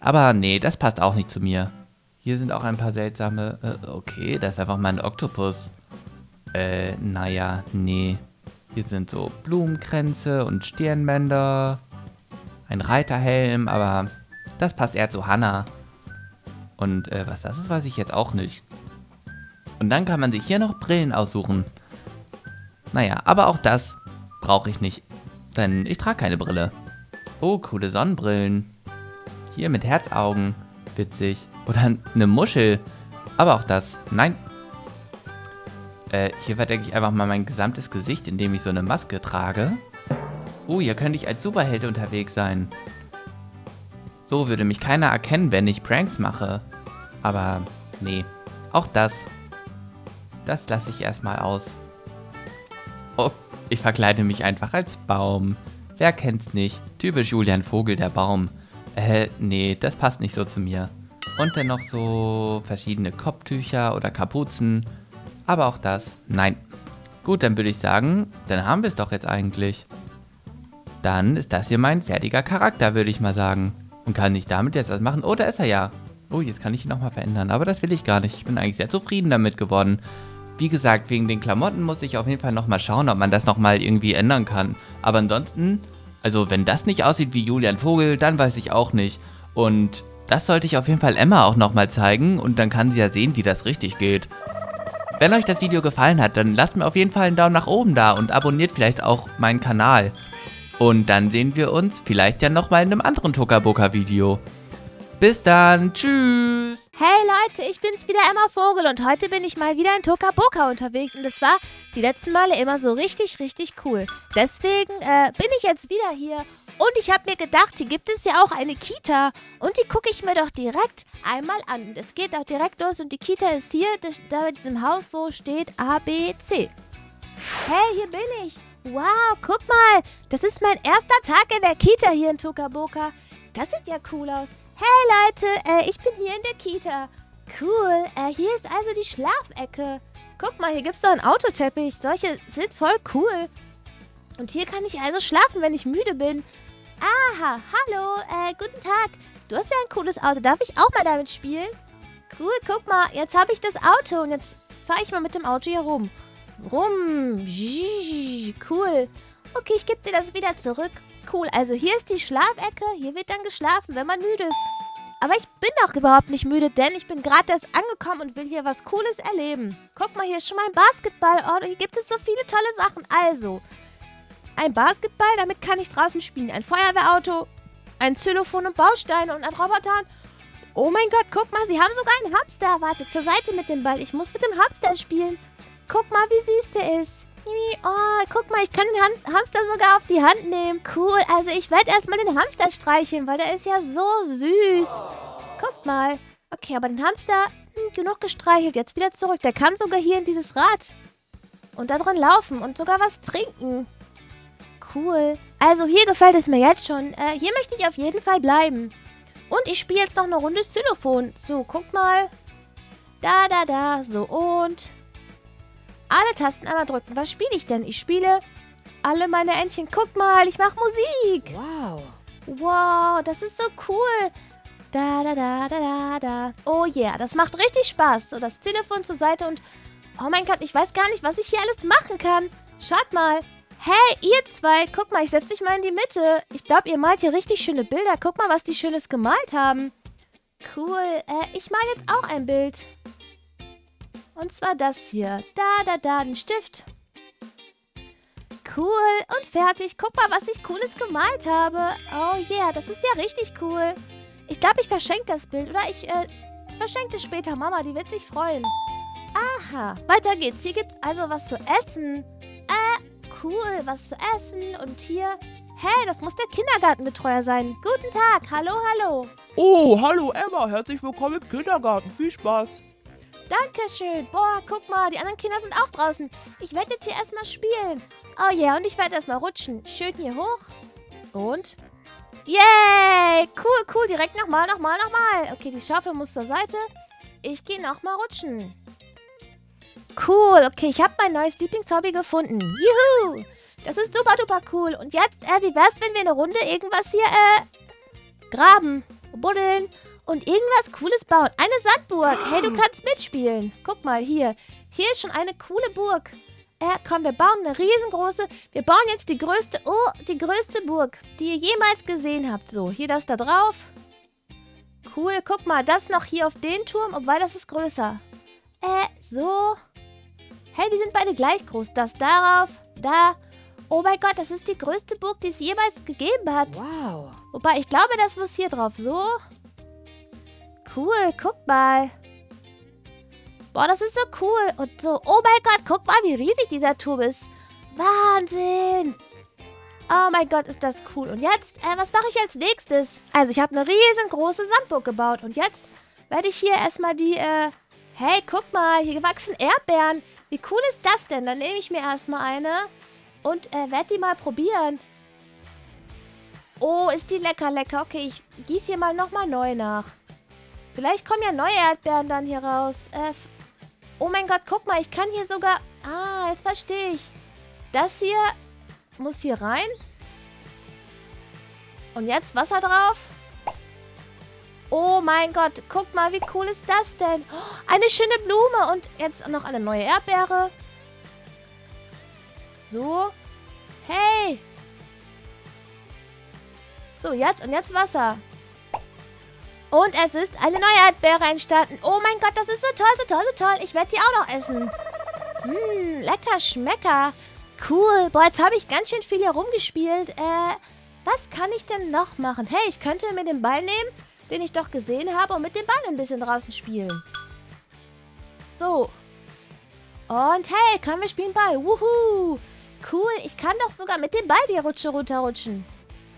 Aber nee, das passt auch nicht zu mir. Hier sind auch ein paar seltsame... okay, das ist einfach mal ein Oktopus. Naja, nee. Hier sind so Blumenkränze und Stirnbänder. Ein Reiterhelm, aber das passt eher zu Hannah. Und was das ist, weiß ich jetzt auch nicht. Und dann kann man sich hier noch Brillen aussuchen. Naja, aber auch das brauche ich nicht, denn ich trage keine Brille. Oh, coole Sonnenbrillen. Hier mit Herzaugen. Witzig. Oder eine Muschel. Aber auch das. Nein. Hier verdecke ich einfach mal mein gesamtes Gesicht, indem ich so eine Maske trage. Oh, hier könnte ich als Superheld unterwegs sein. So würde mich keiner erkennen, wenn ich Pranks mache. Aber nee. Auch das. Das lasse ich erstmal aus. Oh, ich verkleide mich einfach als Baum. Wer kennt's nicht? Typisch Julian Vogel, der Baum. Nee, das passt nicht so zu mir. Und dann noch so verschiedene Kopftücher oder Kapuzen. Aber auch das, nein. Gut, dann würde ich sagen, dann haben wir es doch jetzt eigentlich. Dann ist das hier mein fertiger Charakter, würde ich mal sagen. Und kann ich damit jetzt was machen? Oh, da ist er ja. Oh, jetzt kann ich ihn nochmal verändern. Aber das will ich gar nicht. Ich bin eigentlich sehr zufrieden damit geworden. Wie gesagt, wegen den Klamotten muss ich auf jeden Fall nochmal schauen, ob man das nochmal irgendwie ändern kann. Aber ansonsten, also wenn das nicht aussieht wie Julian Vogel, dann weiß ich auch nicht. Und das sollte ich auf jeden Fall Emma auch nochmal zeigen. Und dann kann sie ja sehen, wie das richtig geht. Wenn euch das Video gefallen hat, dann lasst mir auf jeden Fall einen Daumen nach oben da und abonniert vielleicht auch meinen Kanal. Und dann sehen wir uns vielleicht ja nochmal in einem anderen Toca-Boca-Video. Bis dann, tschüss! Hey Leute, ich bin's wieder, Emma Vogel, und heute bin ich mal wieder in Toca Boca unterwegs und es war die letzten Male immer so richtig cool. Deswegen bin ich jetzt wieder hier und ich habe mir gedacht, hier gibt es ja auch eine Kita und die gucke ich mir doch direkt einmal an. Und es geht auch direkt los und die Kita ist hier, da bei diesem Haus, wo steht A, B, C. Hey, hier bin ich. Wow, guck mal, das ist mein erster Tag in der Kita hier in Toca Boca. Das sieht ja cool aus. Hey Leute, ich bin hier in der Kita. Cool, hier ist also die Schlafecke. Guck mal, hier gibt es doch einen Autoteppich. Solche sind voll cool. Und hier kann ich also schlafen, wenn ich müde bin. Aha, hallo, guten Tag. Du hast ja ein cooles Auto. Darf ich auch mal damit spielen? Cool, guck mal, jetzt habe ich das Auto. Und jetzt fahre ich mal mit dem Auto hier rum. Cool. Okay, ich gebe dir das wieder zurück. Cool, also hier ist die Schlafecke, hier wird dann geschlafen, wenn man müde ist. Aber ich bin doch überhaupt nicht müde, denn ich bin gerade erst angekommen und will hier was Cooles erleben. Guck mal, hier ist schon mein Basketball. Oh, hier gibt es so viele tolle Sachen. Also, ein Basketball, damit kann ich draußen spielen. Ein Feuerwehrauto, ein Xylophon und Bausteine und ein Roboter. Oh mein Gott, guck mal, sie haben sogar einen Hamster. Warte, zur Seite mit dem Ball. Ich muss mit dem Hamster spielen. Guck mal, wie süß der ist. Oh, guck mal, ich kann den Hamster sogar auf die Hand nehmen. Cool, also ich werde erstmal den Hamster streicheln, weil der ist ja so süß. Guck mal. Okay, aber den Hamster, genug gestreichelt, jetzt wieder zurück. Der kann sogar hier in dieses Rad und da drin laufen und sogar was trinken. Cool. Also hier gefällt es mir jetzt schon. Hier möchte ich auf jeden Fall bleiben. Und ich spiele jetzt noch eine Runde Xylophon. So, guck mal. Da. So, und... alle Tasten einmal drücken. Was spiele ich denn? Ich spiele alle meine Entchen. Guck mal, ich mache Musik. Wow. Wow, das ist so cool. Da. Oh yeah, das macht richtig Spaß. So, das Telefon zur Seite und... oh mein Gott, ich weiß gar nicht, was ich hier alles machen kann. Schaut mal. Hey, ihr zwei, guck mal, ich setze mich mal in die Mitte. Ich glaube, ihr malt hier richtig schöne Bilder. Guck mal, was die Schönes gemalt haben. Cool. Ich male jetzt auch ein Bild. Und zwar das hier. Da, den Stift. Cool und fertig. Guck mal, was ich Cooles gemalt habe. Oh yeah, das ist ja richtig cool. Ich glaube, ich verschenke das Bild. Oder ich verschenke es später Mama, die wird sich freuen. Aha, weiter geht's. Hier gibt's also was zu essen. Cool, was zu essen. Und hier... hey, das muss der Kindergartenbetreuer sein. Guten Tag, hallo. Oh, hallo Emma, herzlich willkommen im Kindergarten. Viel Spaß. Dankeschön. Boah, guck mal, die anderen Kinder sind auch draußen. Ich werde jetzt hier erstmal spielen. Oh ja, yeah, und ich werde erstmal rutschen. Schön hier hoch. Und? Yay! Cool, cool. Direkt nochmal. Okay, die Schaufel muss zur Seite. Ich gehe nochmal rutschen. Cool. Okay, ich habe mein neues Lieblingshobby gefunden. Juhu! Das ist super duper cool. Und jetzt, wie wär's, wenn wir eine Runde irgendwas hier, graben, buddeln und irgendwas Cooles bauen? Eine Sandburg. Hey, du kannst mitspielen. Guck mal, hier. Hier ist schon eine coole Burg. Komm, wir bauen eine riesengroße... Wir bauen jetzt die größte... Oh, die größte Burg, die ihr jemals gesehen habt. So, hier das da drauf. Cool, guck mal, das noch hier auf den Turm, obwohl das ist größer. So. Hey, die sind beide gleich groß. Das darauf, da... Oh mein Gott, das ist die größte Burg, die es jemals gegeben hat. Wow. Wobei, ich glaube, das muss hier drauf. So. Cool, guck mal. Boah, das ist so cool. Und so, oh mein Gott, guck mal, wie riesig dieser Turm ist. Wahnsinn. Oh mein Gott, ist das cool. Und jetzt, was mache ich als nächstes? Also, ich habe eine riesengroße Sandburg gebaut. Und jetzt werde ich hier erstmal die, hey, guck mal, hier wachsen Erdbeeren. Wie cool ist das denn? Dann nehme ich mir erstmal eine... Und werde die mal probieren. Oh, ist die lecker, lecker. Okay, ich gieße hier mal nochmal neu nach. Vielleicht kommen ja neue Erdbeeren dann hier raus. Oh mein Gott, guck mal, ich kann hier sogar... Ah, jetzt verstehe ich. Das hier muss hier rein. Und jetzt Wasser drauf. Oh mein Gott, guck mal, wie cool ist das denn? Oh, eine schöne Blume und jetzt noch eine neue Erdbeere. So. Hey. So, jetzt und jetzt Wasser. Und es ist eine neue Erdbeere entstanden. Oh mein Gott, das ist so toll, so toll, so toll. Ich werde die auch noch essen. Hm, lecker Schmecker. Cool. Boah, jetzt habe ich ganz schön viel hier rumgespielt. Was kann ich denn noch machen? Hey, ich könnte mir den Ball nehmen, den ich doch gesehen habe, und mit dem Ball ein bisschen draußen spielen. So. Und hey, können wir spielen Ball? Wuhu! Cool, ich kann doch sogar mit dem Ball die Rutsche runterrutschen.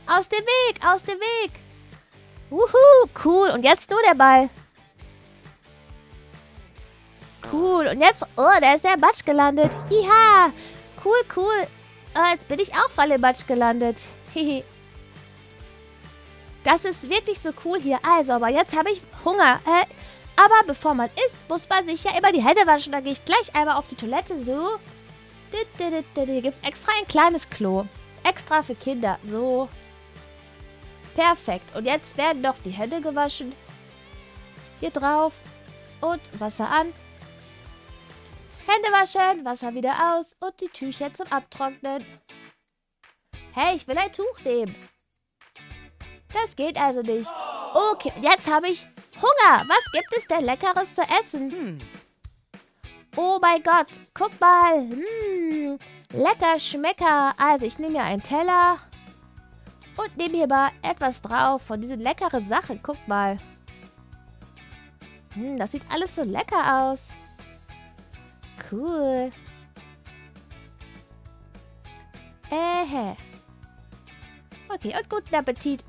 Aus dem Weg, aus dem Weg. Wuhu, cool. Und jetzt nur der Ball. Cool. Und jetzt, oh, da ist der Matsch gelandet. Hiha. Cool, cool. Jetzt bin ich auch voll im Matsch gelandet. Hehe. Das ist wirklich so cool hier. Also, aber jetzt habe ich Hunger. Aber bevor man isst, muss man sich ja immer die Hände waschen. Da gehe ich gleich einmal auf die Toilette. So. Hier gibt es extra ein kleines Klo. Extra für Kinder. So. Perfekt. Und jetzt werden noch die Hände gewaschen. Hier drauf. Und Wasser an. Hände waschen. Wasser wieder aus. Und die Tücher zum Abtrocknen. Hey, ich will ein Tuch nehmen. Das geht also nicht. Okay, und jetzt habe ich... Hunger! Was gibt es denn Leckeres zu essen? Oh mein Gott, guck mal. Lecker Schmecker. Also, ich nehme mir einen Teller und nehme hier mal etwas drauf von dieser leckeren Sache. Guck mal. Das sieht alles so lecker aus. Cool. Okay, und guten Appetit.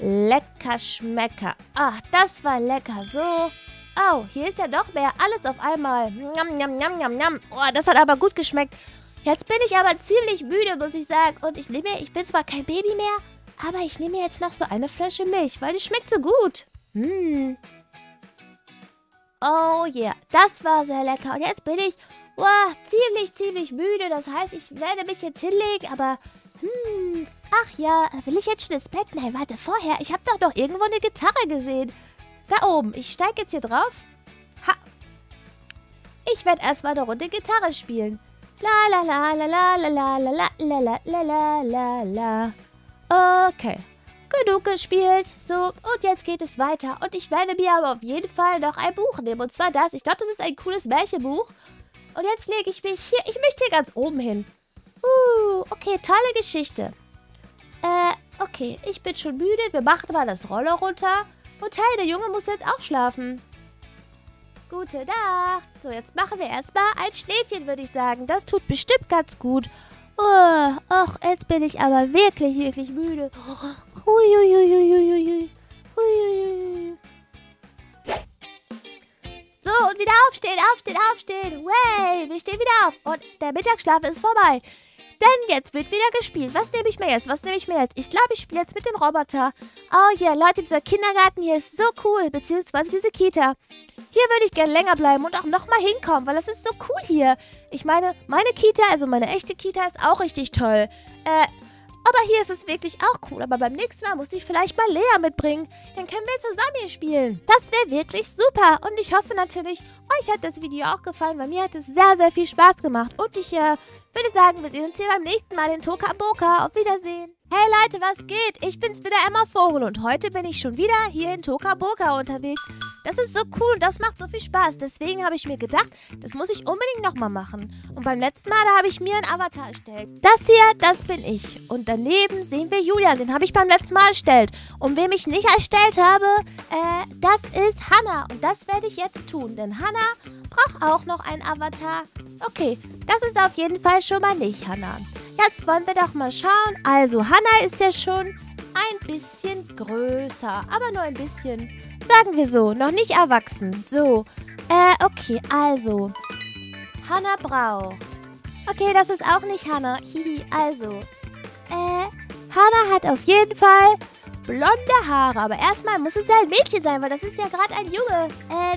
Lecker Schmecker. Ach, das war lecker. So. Oh, hier ist ja noch mehr. Alles auf einmal. Nam, nam, nam, nam, nam. Oh, das hat aber gut geschmeckt. Jetzt bin ich aber ziemlich müde, muss ich sagen. Und ich bin zwar kein Baby mehr, aber ich nehme jetzt noch so eine Flasche Milch, weil die schmeckt so gut. Oh yeah, das war sehr lecker. Und jetzt bin ich ziemlich müde. Das heißt, ich werde mich jetzt hinlegen, aber... Ach ja, will ich jetzt schon ins Bett? Nein, warte, vorher. Ich habe doch noch irgendwo eine Gitarre gesehen. Da oben. Ich steige jetzt hier drauf. Ha. Ich werde erstmal eine Runde Gitarre spielen. La la la la la la la la la la la la la la. Okay. Genug gespielt. So, und jetzt geht es weiter. Und ich werde mir aber auf jeden Fall noch ein Buch nehmen. Und zwar das. Ich glaube, das ist ein cooles Märchenbuch. Und jetzt lege ich mich hier. Ich möchte hier ganz oben hin. Okay, tolle Geschichte. Okay, ich bin schon müde. Wir machen mal das Roller runter. Und hey, der Junge muss jetzt auch schlafen. Gute Nacht. So, jetzt machen wir erstmal ein Schläfchen, würde ich sagen. Das tut bestimmt ganz gut. Oh, och, jetzt bin ich aber wirklich, wirklich müde. Uiuiuiuiuiui. Uiuiui. Aufstehen, aufstehen, aufstehen. Way, wir stehen wieder auf. Und der Mittagsschlaf ist vorbei. Denn jetzt wird wieder gespielt. Was nehme ich mir jetzt? Was nehme ich mir jetzt? Ich glaube, ich spiele jetzt mit dem Roboter. Oh yeah, Leute, dieser Kindergarten hier ist so cool. Beziehungsweise diese Kita. Hier würde ich gerne länger bleiben und auch nochmal hinkommen, weil das ist so cool hier. Ich meine, meine Kita, also meine echte Kita, ist auch richtig toll. Aber hier ist es wirklich auch cool. Aber beim nächsten Mal muss ich vielleicht mal Lea mitbringen. Dann können wir zusammen hier spielen. Das wäre wirklich super. Und ich hoffe natürlich, euch hat das Video auch gefallen. Bei mir hat es sehr, sehr viel Spaß gemacht. Und ich würde sagen, wir sehen uns hier beim nächsten Mal in Toca Boca. Auf Wiedersehen. Hey Leute, was geht? Ich bin's wieder, Emma Vogel. Und heute bin ich schon wieder hier in Toca Boca unterwegs. Das ist so cool und das macht so viel Spaß. Deswegen habe ich mir gedacht, das muss ich unbedingt nochmal machen. Und beim letzten Mal, da habe ich mir einen Avatar erstellt. Das hier, das bin ich. Und daneben sehen wir Julian, den habe ich beim letzten Mal erstellt. Und wem ich nicht erstellt habe, das ist Hannah. Und das werde ich jetzt tun, denn Hannah braucht auch noch einen Avatar. Okay, das ist auf jeden Fall schon mal nicht Hannah. Jetzt wollen wir doch mal schauen. Also Hannah ist ja schon ein bisschen größer, aber nur ein bisschen. Sagen wir so, noch nicht erwachsen. So, okay, also. Hannah braucht. Okay, das ist auch nicht Hannah. Hihi, also. Hannah hat auf jeden Fall blonde Haare. Aber erstmal muss es ja ein Mädchen sein, weil das ist ja gerade ein Junge.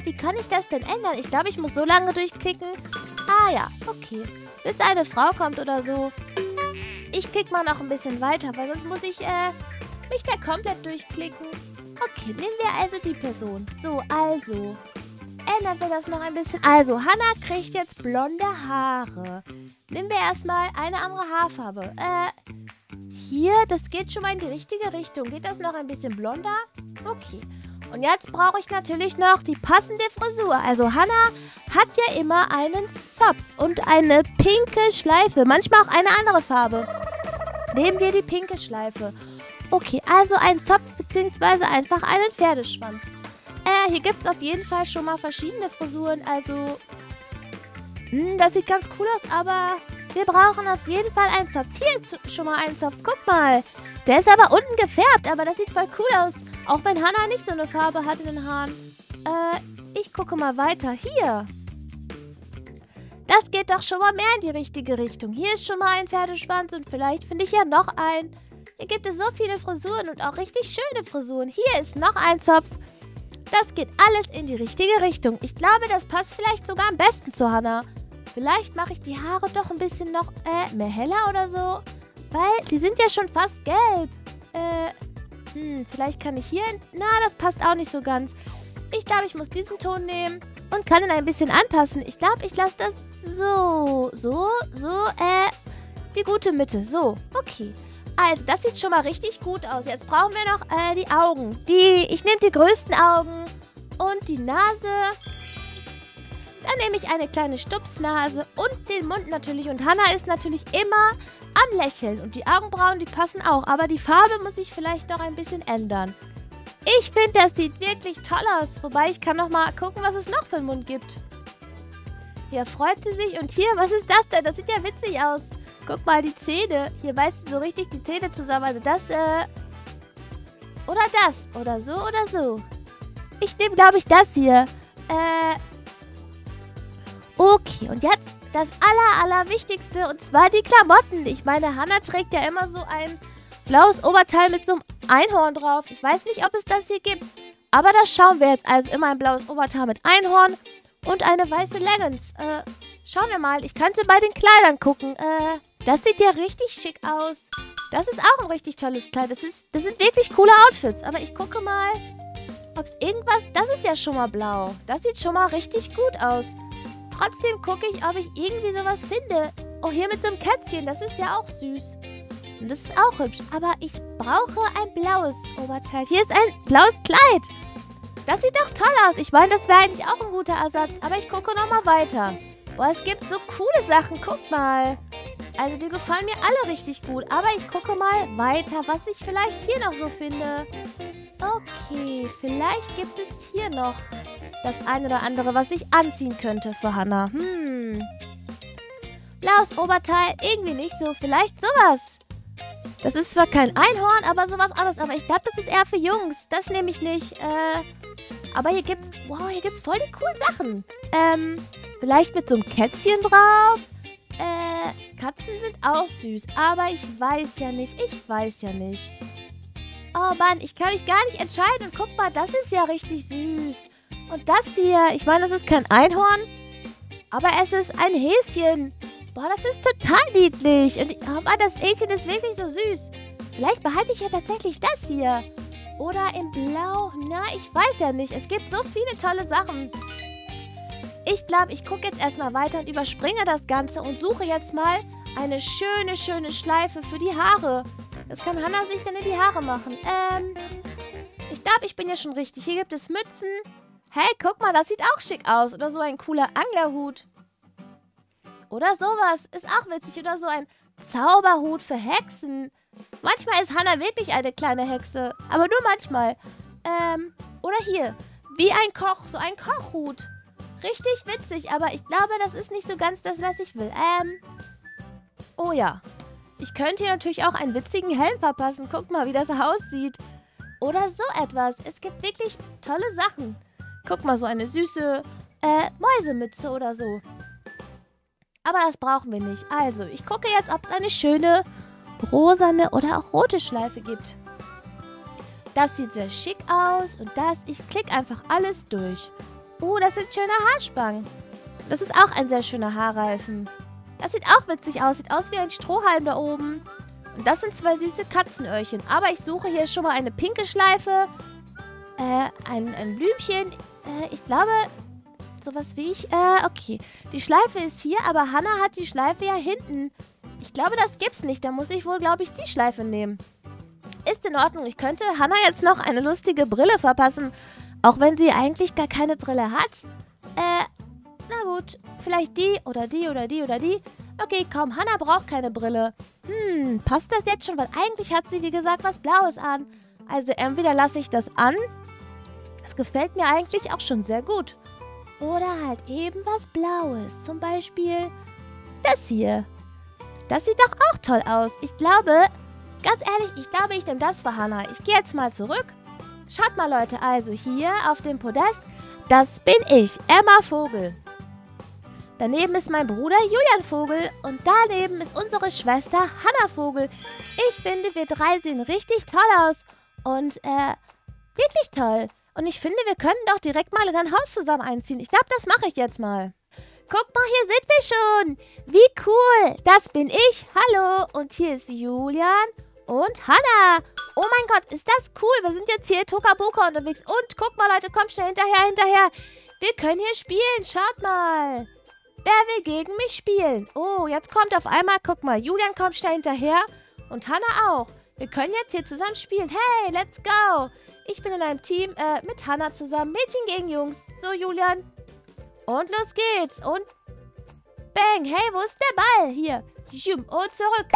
Wie kann ich das denn ändern? Ich glaube, ich muss so lange durchklicken. Ah ja, okay. Bis eine Frau kommt oder so. Ich klicke mal noch ein bisschen weiter, weil sonst muss ich mich da komplett durchklicken. Okay, nehmen wir also die Person. So, also. Ändern wir das noch ein bisschen. Also, Hannah kriegt jetzt blonde Haare. Nehmen wir erstmal eine andere Haarfarbe. Hier, das geht schon mal in die richtige Richtung. Geht das noch ein bisschen blonder? Okay. Und jetzt brauche ich natürlich noch die passende Frisur. Also Hannah hat ja immer einen Zopf und eine pinke Schleife. Manchmal auch eine andere Farbe. Nehmen wir die pinke Schleife. Okay, also ein Zopf bzw. einfach einen Pferdeschwanz. Hier gibt es auf jeden Fall schon mal verschiedene Frisuren. Also, das sieht ganz cool aus, aber wir brauchen auf jeden Fall einen Zopf. Hier ist schon mal ein Zopf. Guck mal, der ist aber unten gefärbt, aber das sieht voll cool aus. Auch wenn Hannah nicht so eine Farbe hat in den Haaren. Ich gucke mal weiter. Hier. Das geht doch schon mal mehr in die richtige Richtung. Hier ist schon mal ein Pferdeschwanz und vielleicht finde ich ja noch einen. Hier gibt es so viele Frisuren und auch richtig schöne Frisuren. Hier ist noch ein Zopf. Das geht alles in die richtige Richtung. Ich glaube, das passt vielleicht sogar am besten zu Hannah. Vielleicht mache ich die Haare doch ein bisschen noch mehr heller oder so. Weil die sind ja schon fast gelb. Vielleicht kann ich hier... Na, das passt auch nicht so ganz. Ich glaube, ich muss diesen Ton nehmen und kann ihn ein bisschen anpassen. Ich glaube, ich lasse das so, die gute Mitte. So, okay. Also, das sieht schon mal richtig gut aus. Jetzt brauchen wir noch die Augen. Ich nehme die größten Augen und die Nase. Dann nehme ich eine kleine Stupsnase und den Mund natürlich. Und Hannah ist natürlich immer... am Lächeln. Und die Augenbrauen, die passen auch. Aber die Farbe muss ich vielleicht noch ein bisschen ändern. Ich finde, das sieht wirklich toll aus. Wobei, ich kann noch mal gucken, was es noch für einen Mund gibt. Hier freut sie sich. Und hier, was ist das denn? Das sieht ja witzig aus. Guck mal, die Zähne. Hier beißt sie so richtig die Zähne zusammen. Also das, oder das. Oder so, oder so. Ich nehme, glaube ich, das hier. Okay, und jetzt... das Allerwichtigste, und zwar die Klamotten. Ich meine, Hannah trägt ja immer so ein blaues Oberteil mit so einem Einhorn drauf. Ich weiß nicht, ob es das hier gibt, aber das schauen wir jetzt. Also immer ein blaues Oberteil mit Einhorn und eine weiße Leggings. Schauen wir mal. Ich könnte bei den Kleidern gucken. Das sieht ja richtig schick aus. Das ist auch ein richtig tolles Kleid. Das sind wirklich coole Outfits, aber ich gucke mal, ob es irgendwas... Das ist ja schon mal blau. Das sieht schon mal richtig gut aus. Trotzdem gucke ich, ob ich irgendwie sowas finde. Oh, hier mit so einem Kätzchen. Das ist ja auch süß. Und das ist auch hübsch. Aber ich brauche ein blaues Oberteil. Hier ist ein blaues Kleid. Das sieht doch toll aus. Ich meine, das wäre eigentlich auch ein guter Ersatz. Aber ich gucke nochmal weiter. Boah, es gibt so coole Sachen. Guck mal. Also die gefallen mir alle richtig gut. Aber ich gucke mal weiter, was ich vielleicht hier noch so finde. Okay, vielleicht gibt es hier noch... das ein oder andere, was ich anziehen könnte für Hannah. Blaues Oberteil, irgendwie nicht so. Vielleicht sowas. Das ist zwar kein Einhorn, aber sowas anderes. Aber ich glaube, das ist eher für Jungs. Das nehme ich nicht. Aber hier gibt's, wow, hier gibt's voll die coolen Sachen. Vielleicht mit so einem Kätzchen drauf. Katzen sind auch süß, aber ich weiß ja nicht. Oh Mann, ich kann mich gar nicht entscheiden. Und guck mal, das ist ja richtig süß. Und das hier, ich meine, das ist kein Einhorn, aber es ist ein Häschen. Boah, das ist total niedlich. Und oh Mann, das Häschen ist wirklich so süß. Vielleicht behalte ich ja tatsächlich das hier. Oder in Blau. Na, ich weiß ja nicht. Es gibt so viele tolle Sachen. Ich glaube, ich gucke jetzt erstmal weiter und überspringe das Ganze und suche jetzt mal eine schöne, schöne Schleife für die Haare. Das kann Hannah sich dann in die Haare machen. Ich glaube, ich bin ja schon richtig. Hier gibt es Mützen. Hey, guck mal, das sieht auch schick aus. Oder so ein cooler Anglerhut. Oder sowas. Ist auch witzig. Oder so ein Zauberhut für Hexen. Manchmal ist Hannah wirklich eine kleine Hexe. Aber nur manchmal. Oder hier. Wie ein Koch. So ein Kochhut. Richtig witzig, aber ich glaube, das ist nicht so ganz das, was ich will. Oh ja. Ich könnte hier natürlich auch einen witzigen Helm verpassen. Guck mal, wie das aussieht. Oder so etwas. Es gibt wirklich tolle Sachen. Guck mal, so eine süße Mäusemütze oder so. Aber das brauchen wir nicht. Also, ich gucke jetzt, ob es eine schöne rosane oder auch rote Schleife gibt. Das sieht sehr schick aus. Und das, ich klicke einfach alles durch. Oh, das sind schöne Haarspangen. Das ist auch ein sehr schöner Haarreifen. Das sieht auch witzig aus. Sieht aus wie ein Strohhalm da oben. Und das sind zwei süße Katzenöhrchen. Aber ich suche hier schon mal eine pinke Schleife. Ein Blümchen. Ich glaube, sowas wie ich... okay. Die Schleife ist hier, aber Hannah hat die Schleife ja hinten. Ich glaube, das gibt's nicht. Da muss ich wohl, glaube ich, die Schleife nehmen. Ist in Ordnung. Ich könnte Hannah jetzt noch eine lustige Brille verpassen. Auch wenn sie eigentlich gar keine Brille hat. Na gut. Vielleicht die oder die oder die oder die. Okay, komm. Hannah braucht keine Brille. Passt das jetzt schon? Weil eigentlich hat sie, wie gesagt, was Blaues an. Also entweder lasse ich das an. Das gefällt mir eigentlich auch schon sehr gut. Oder halt eben was Blaues. Zum Beispiel das hier. Das sieht doch auch toll aus. Ich glaube, ganz ehrlich, ich nehme das für Hannah. Ich gehe jetzt mal zurück. Schaut mal, Leute, also hier auf dem Podest, das bin ich, Emma Vogel. Daneben ist mein Bruder Julian Vogel und daneben ist unsere Schwester Hannah Vogel. Ich finde, wir drei sehen richtig toll aus und wirklich toll. Und ich finde, wir können doch direkt mal in ein Haus zusammen einziehen. Ich glaube, das mache ich jetzt mal. Guck mal, hier sind wir schon. Wie cool. Das bin ich. Hallo. Und hier ist Julian und Hannah. Oh mein Gott, ist das cool. Wir sind jetzt hier Toca-Boca unterwegs. Und guck mal, Leute, kommt schnell hinterher. Wir können hier spielen. Schaut mal. Wer will gegen mich spielen? Oh, jetzt kommt auf einmal, guck mal, Julian kommt schnell hinterher. Und Hannah auch. Wir können jetzt hier zusammen spielen. Hey, let's go. Ich bin in einem Team mit Hannah zusammen. Mädchen gegen Jungs. So, Julian. Und los geht's. Und bang. Hey, wo ist der Ball? Hier. Und zurück.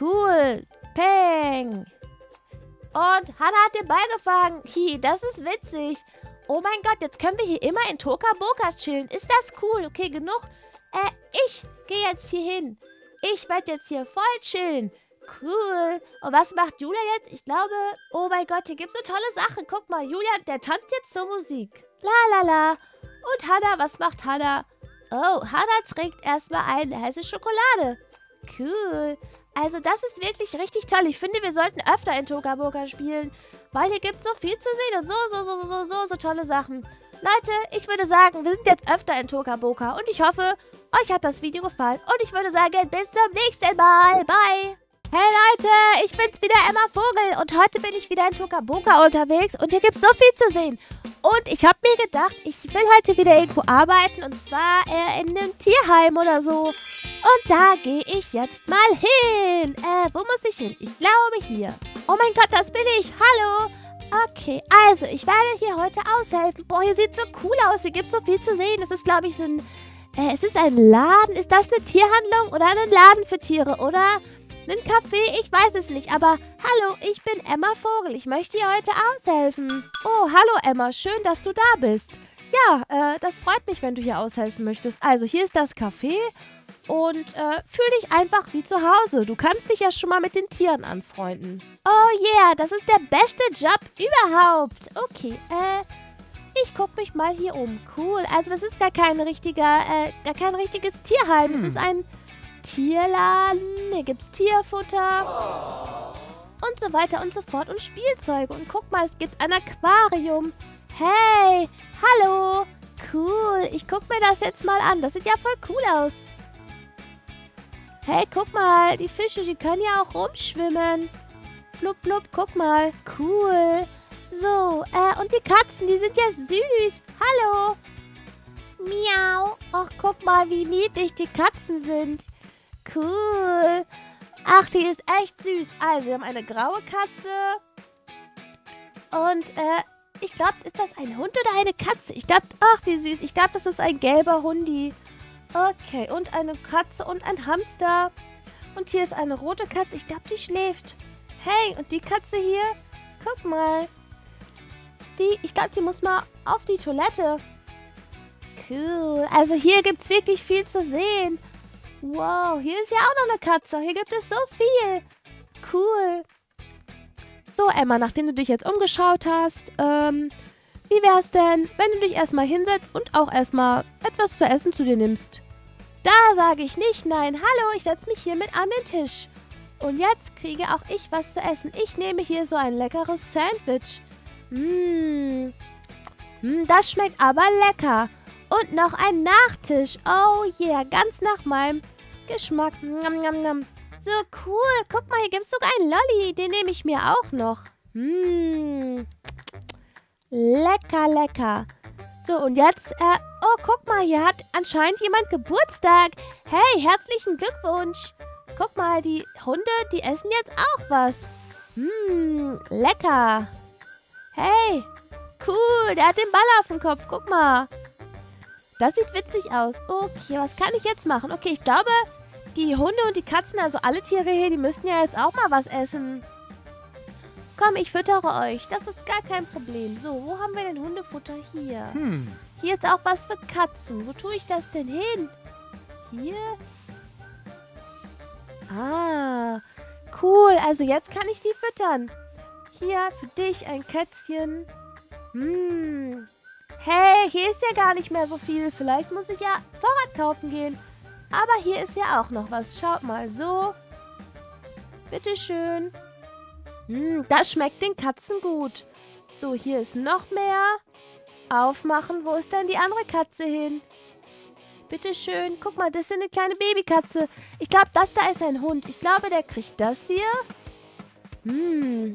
Cool. Bang. Und Hannah hat den Ball gefangen. Hi, das ist witzig. Oh mein Gott, jetzt können wir hier immer in Toca-Boca chillen. Ist das cool? Okay, genug. Ich gehe jetzt hier hin. Ich werde jetzt hier voll chillen. Cool. Und was macht Julia jetzt? Ich glaube, oh mein Gott, hier gibt es so tolle Sachen. Guck mal, Julia, der tanzt jetzt zur Musik. La la la. Und Hannah, was macht Hannah? Oh, Hannah trinkt erstmal eine heiße Schokolade. Cool. Also das ist wirklich richtig toll. Ich finde, wir sollten öfter in Toca-Boca spielen, weil hier gibt es so viel zu sehen und so tolle Sachen. Leute, ich würde sagen, wir sind jetzt öfter in Toca-Boca und ich hoffe, euch hat das Video gefallen. Und ich würde sagen, bis zum nächsten Mal. Bye. Hey Leute, ich bin's wieder, Emma Vogel, und heute bin ich wieder in Toca-Boca unterwegs und hier gibt's so viel zu sehen. Und ich habe mir gedacht, ich will heute wieder irgendwo arbeiten und zwar in einem Tierheim oder so. Und da gehe ich jetzt mal hin. Wo muss ich hin? Ich glaube hier. Oh mein Gott, das bin ich. Hallo. Okay, also ich werde hier heute aushelfen. Boah, hier sieht so cool aus. Hier gibt's so viel zu sehen. Das ist, glaube ich, so ein... es ist ein Laden. Ist das eine Tierhandlung oder ein Laden für Tiere, oder... ein Café? Ich weiß es nicht, aber hallo, ich bin Emma Vogel. Ich möchte dir heute aushelfen. Oh, hallo Emma, schön, dass du da bist. Ja, das freut mich, wenn du hier aushelfen möchtest. Also, hier ist das Café und fühl dich einfach wie zu Hause. Du kannst dich ja schon mal mit den Tieren anfreunden. Oh yeah, das ist der beste Job überhaupt. Okay, Ich gucke mich mal hier um. Cool. Also das ist gar kein richtiges Tierheim. Es ist ein Tierladen. Hier gibt es Tierfutter. Oh. Und so weiter und so fort. Und Spielzeuge. Und guck mal, es gibt ein Aquarium. Hey. Hallo. Cool. Ich gucke mir das jetzt mal an. Das sieht ja voll cool aus. Hey, guck mal. Die Fische, die können ja auch rumschwimmen. Blub, blub. Guck mal. Cool. So, und die Katzen, die sind ja süß. Hallo. Miau. Ach, guck mal, wie niedlich die Katzen sind. Cool. Ach, die ist echt süß. Also, wir haben eine graue Katze. Und, ich glaube, ist das ein Hund oder eine Katze? Ich glaube, ach, wie süß. Ich glaube, das ist ein gelber Hundi. Okay, und eine Katze und ein Hamster. Und hier ist eine rote Katze. Ich glaube, die schläft. Hey, und die Katze hier? Guck mal. Ich glaube, die muss mal auf die Toilette. Cool. Also hier gibt es wirklich viel zu sehen. Wow, hier ist ja auch noch eine Katze. Hier gibt es so viel. Cool. So, Emma, nachdem du dich jetzt umgeschaut hast, wie wär's denn, wenn du dich erstmal hinsetzt und auch erstmal etwas zu essen zu dir nimmst? Da sage ich nicht nein. Hallo, ich setze mich hiermit an den Tisch. Und jetzt kriege auch ich was zu essen. Ich nehme hier so ein leckeres Sandwich. Mmm, das schmeckt aber lecker. Und noch ein Nachtisch. Oh yeah, ganz nach meinem Geschmack. Nom, nom, nom. So cool. Guck mal, hier gibt es sogar einen Lolli. Den nehme ich mir auch noch. Mmm, lecker, lecker. So, und jetzt, oh, guck mal, hier hat anscheinend jemand Geburtstag. Hey, herzlichen Glückwunsch. Guck mal, die Hunde, die essen jetzt auch was. Mmm, lecker. Hey, cool, der hat den Ball auf dem Kopf, guck mal. Das sieht witzig aus. Okay, was kann ich jetzt machen? Okay, ich glaube, die Hunde und die Katzen, also alle Tiere hier, die müssten ja jetzt auch mal was essen. Komm, ich füttere euch, das ist gar kein Problem. So, wo haben wir denn Hundefutter hier? Hier ist auch was für Katzen. Wo tue ich das denn hin? Hier? Ah, cool, also jetzt kann ich die füttern. Hier, für dich ein Kätzchen. Hm. Hey, hier ist ja gar nicht mehr so viel. Vielleicht muss ich ja Fahrrad kaufen gehen. Aber hier ist ja auch noch was. Schaut mal, so. Bitteschön. Hm, das schmeckt den Katzen gut. So, hier ist noch mehr. Aufmachen, wo ist denn die andere Katze hin? Bitteschön. Guck mal, das ist eine kleine Babykatze. Ich glaube, das da ist ein Hund. Ich glaube, der kriegt das hier. Hm.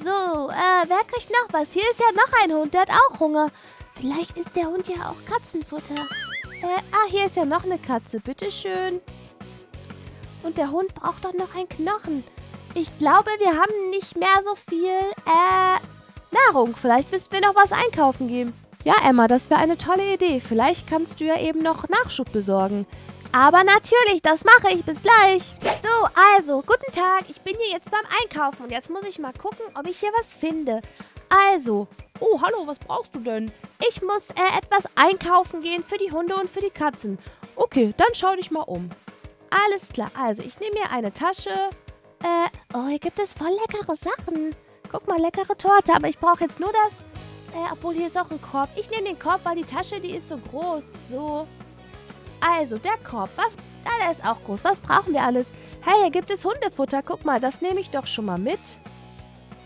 So, wer kriegt noch was? Hier ist ja noch ein Hund, der hat auch Hunger. Vielleicht ist der Hund ja auch Katzenfutter. Hier ist ja noch eine Katze, bitteschön. Und der Hund braucht doch noch einen Knochen. Ich glaube, wir haben nicht mehr so viel, Nahrung. Vielleicht müssen wir noch was einkaufen gehen. Ja, Emma, das wäre eine tolle Idee. Vielleicht kannst du ja eben noch Nachschub besorgen. Aber natürlich, das mache ich. Bis gleich. So, also, guten Tag. Ich bin hier jetzt beim Einkaufen und jetzt muss ich mal gucken, ob ich hier was finde. Also, oh, hallo, was brauchst du denn? Ich muss etwas einkaufen gehen für die Hunde und für die Katzen. Okay, dann schau dich mal um. Alles klar, also, ich nehme mir eine Tasche. Oh, hier gibt es voll leckere Sachen. Guck mal, leckere Torte, aber ich brauche jetzt nur das. Obwohl, hier ist auch ein Korb. Ich nehme den Korb, weil die Tasche, die ist so groß. So. Also, der Korb, was? Ja, der ist auch groß. Was brauchen wir alles? Hey, hier gibt es Hundefutter. Guck mal, das nehme ich doch schon mal mit.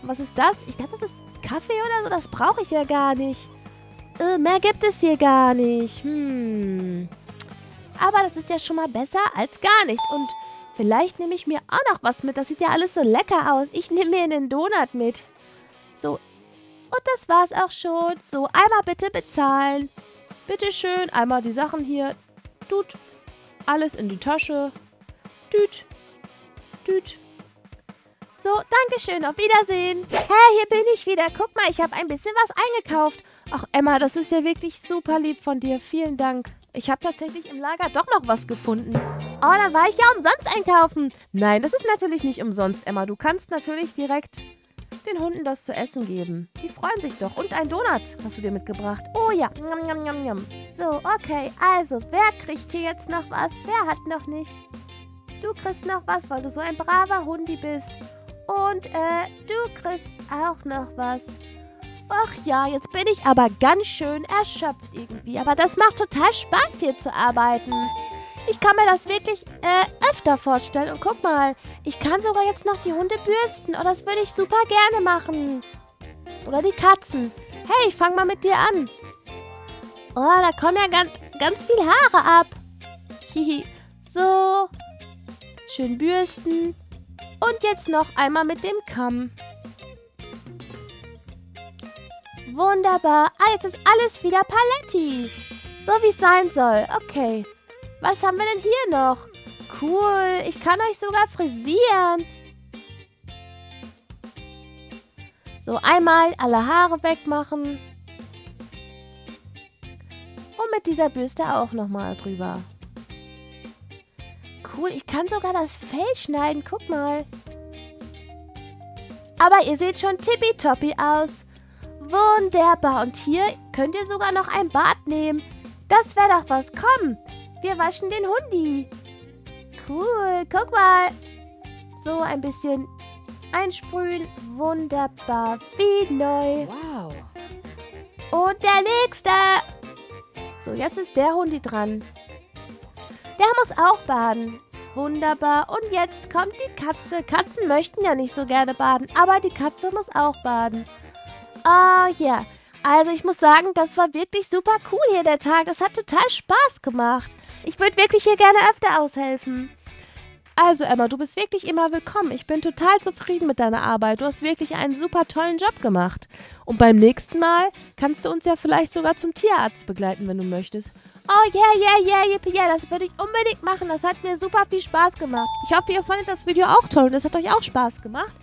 Was ist das? Ich dachte, das ist Kaffee oder so. Das brauche ich ja gar nicht. Mehr gibt es hier gar nicht. Hm. Aber das ist ja schon mal besser als gar nicht. Und vielleicht nehme ich mir auch noch was mit. Das sieht ja alles so lecker aus. Ich nehme mir einen Donut mit. So. Und das war's auch schon. So, einmal bitte bezahlen. Bitteschön. Einmal die Sachen hier. Tut. Alles in die Tasche. Tüt. Tüt. So, Dankeschön. Auf Wiedersehen. Hey, hier bin ich wieder. Guck mal, ich habe ein bisschen was eingekauft. Ach, Emma, das ist ja wirklich super lieb von dir. Vielen Dank. Ich habe tatsächlich im Lager doch noch was gefunden. Oh, dann war ich ja umsonst einkaufen. Nein, das ist natürlich nicht umsonst, Emma. Du kannst natürlich direkt den Hunden das zu essen geben. Die freuen sich doch. Und ein Donut hast du dir mitgebracht. Oh ja. Yum, yum, yum, yum. So, okay. Also, wer kriegt hier jetzt noch was? Wer hat noch nicht? Du kriegst noch was, weil du so ein braver Hundi bist. Und, du kriegst auch noch was. Ach ja, jetzt bin ich aber ganz schön erschöpft irgendwie. Aber das macht total Spaß, hier zu arbeiten. Ich kann mir das wirklich öfter vorstellen. Und guck mal, ich kann sogar jetzt noch die Hunde bürsten. Oh, das würde ich super gerne machen. Oder die Katzen. Hey, ich fang mal mit dir an. Oh, da kommen ja ganz viel Haare ab. Hihi. So. Schön bürsten. Und jetzt noch einmal mit dem Kamm. Wunderbar. Ah, jetzt ist alles wieder paletti. So wie es sein soll. Okay. Was haben wir denn hier noch? Cool. Ich kann euch sogar frisieren. So, einmal alle Haare wegmachen. Und mit dieser Bürste auch nochmal drüber. Cool. Ich kann sogar das Fell schneiden. Guck mal. Aber ihr seht schon tippitoppi aus. Wunderbar. Und hier könnt ihr sogar noch ein Bad nehmen. Das wäre doch was. Komm, wir waschen den Hundi. Cool. Guck mal. So ein bisschen einsprühen. Wunderbar. Wie neu. Wow. Und der nächste. So, jetzt ist der Hundi dran. Der muss auch baden. Wunderbar. Und jetzt kommt die Katze. Katzen möchten ja nicht so gerne baden. Aber die Katze muss auch baden. Oh ja, yeah. Also ich muss sagen, das war wirklich super cool hier der Tag. Es hat total Spaß gemacht. Ich würde wirklich hier gerne öfter aushelfen. Also Emma, du bist wirklich immer willkommen. Ich bin total zufrieden mit deiner Arbeit. Du hast wirklich einen super tollen Job gemacht. Und beim nächsten Mal kannst du uns ja vielleicht sogar zum Tierarzt begleiten, wenn du möchtest. Oh yeah, yippie, yeah, das würde ich unbedingt machen. Das hat mir super viel Spaß gemacht. Ich hoffe, ihr fandet das Video auch toll und es hat euch auch Spaß gemacht.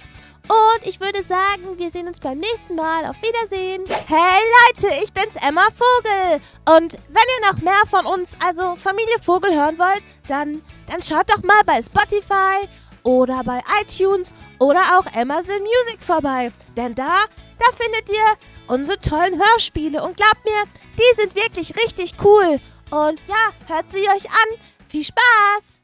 Und ich würde sagen, wir sehen uns beim nächsten Mal. Auf Wiedersehen. Hey Leute, ich bin's, Emma Vogel. Und wenn ihr noch mehr von uns, also Familie Vogel, hören wollt, dann schaut doch mal bei Spotify oder bei iTunes oder auch Amazon Music vorbei. Denn da findet ihr unsere tollen Hörspiele. Und glaubt mir, die sind wirklich richtig cool. Und ja, hört sie euch an. Viel Spaß.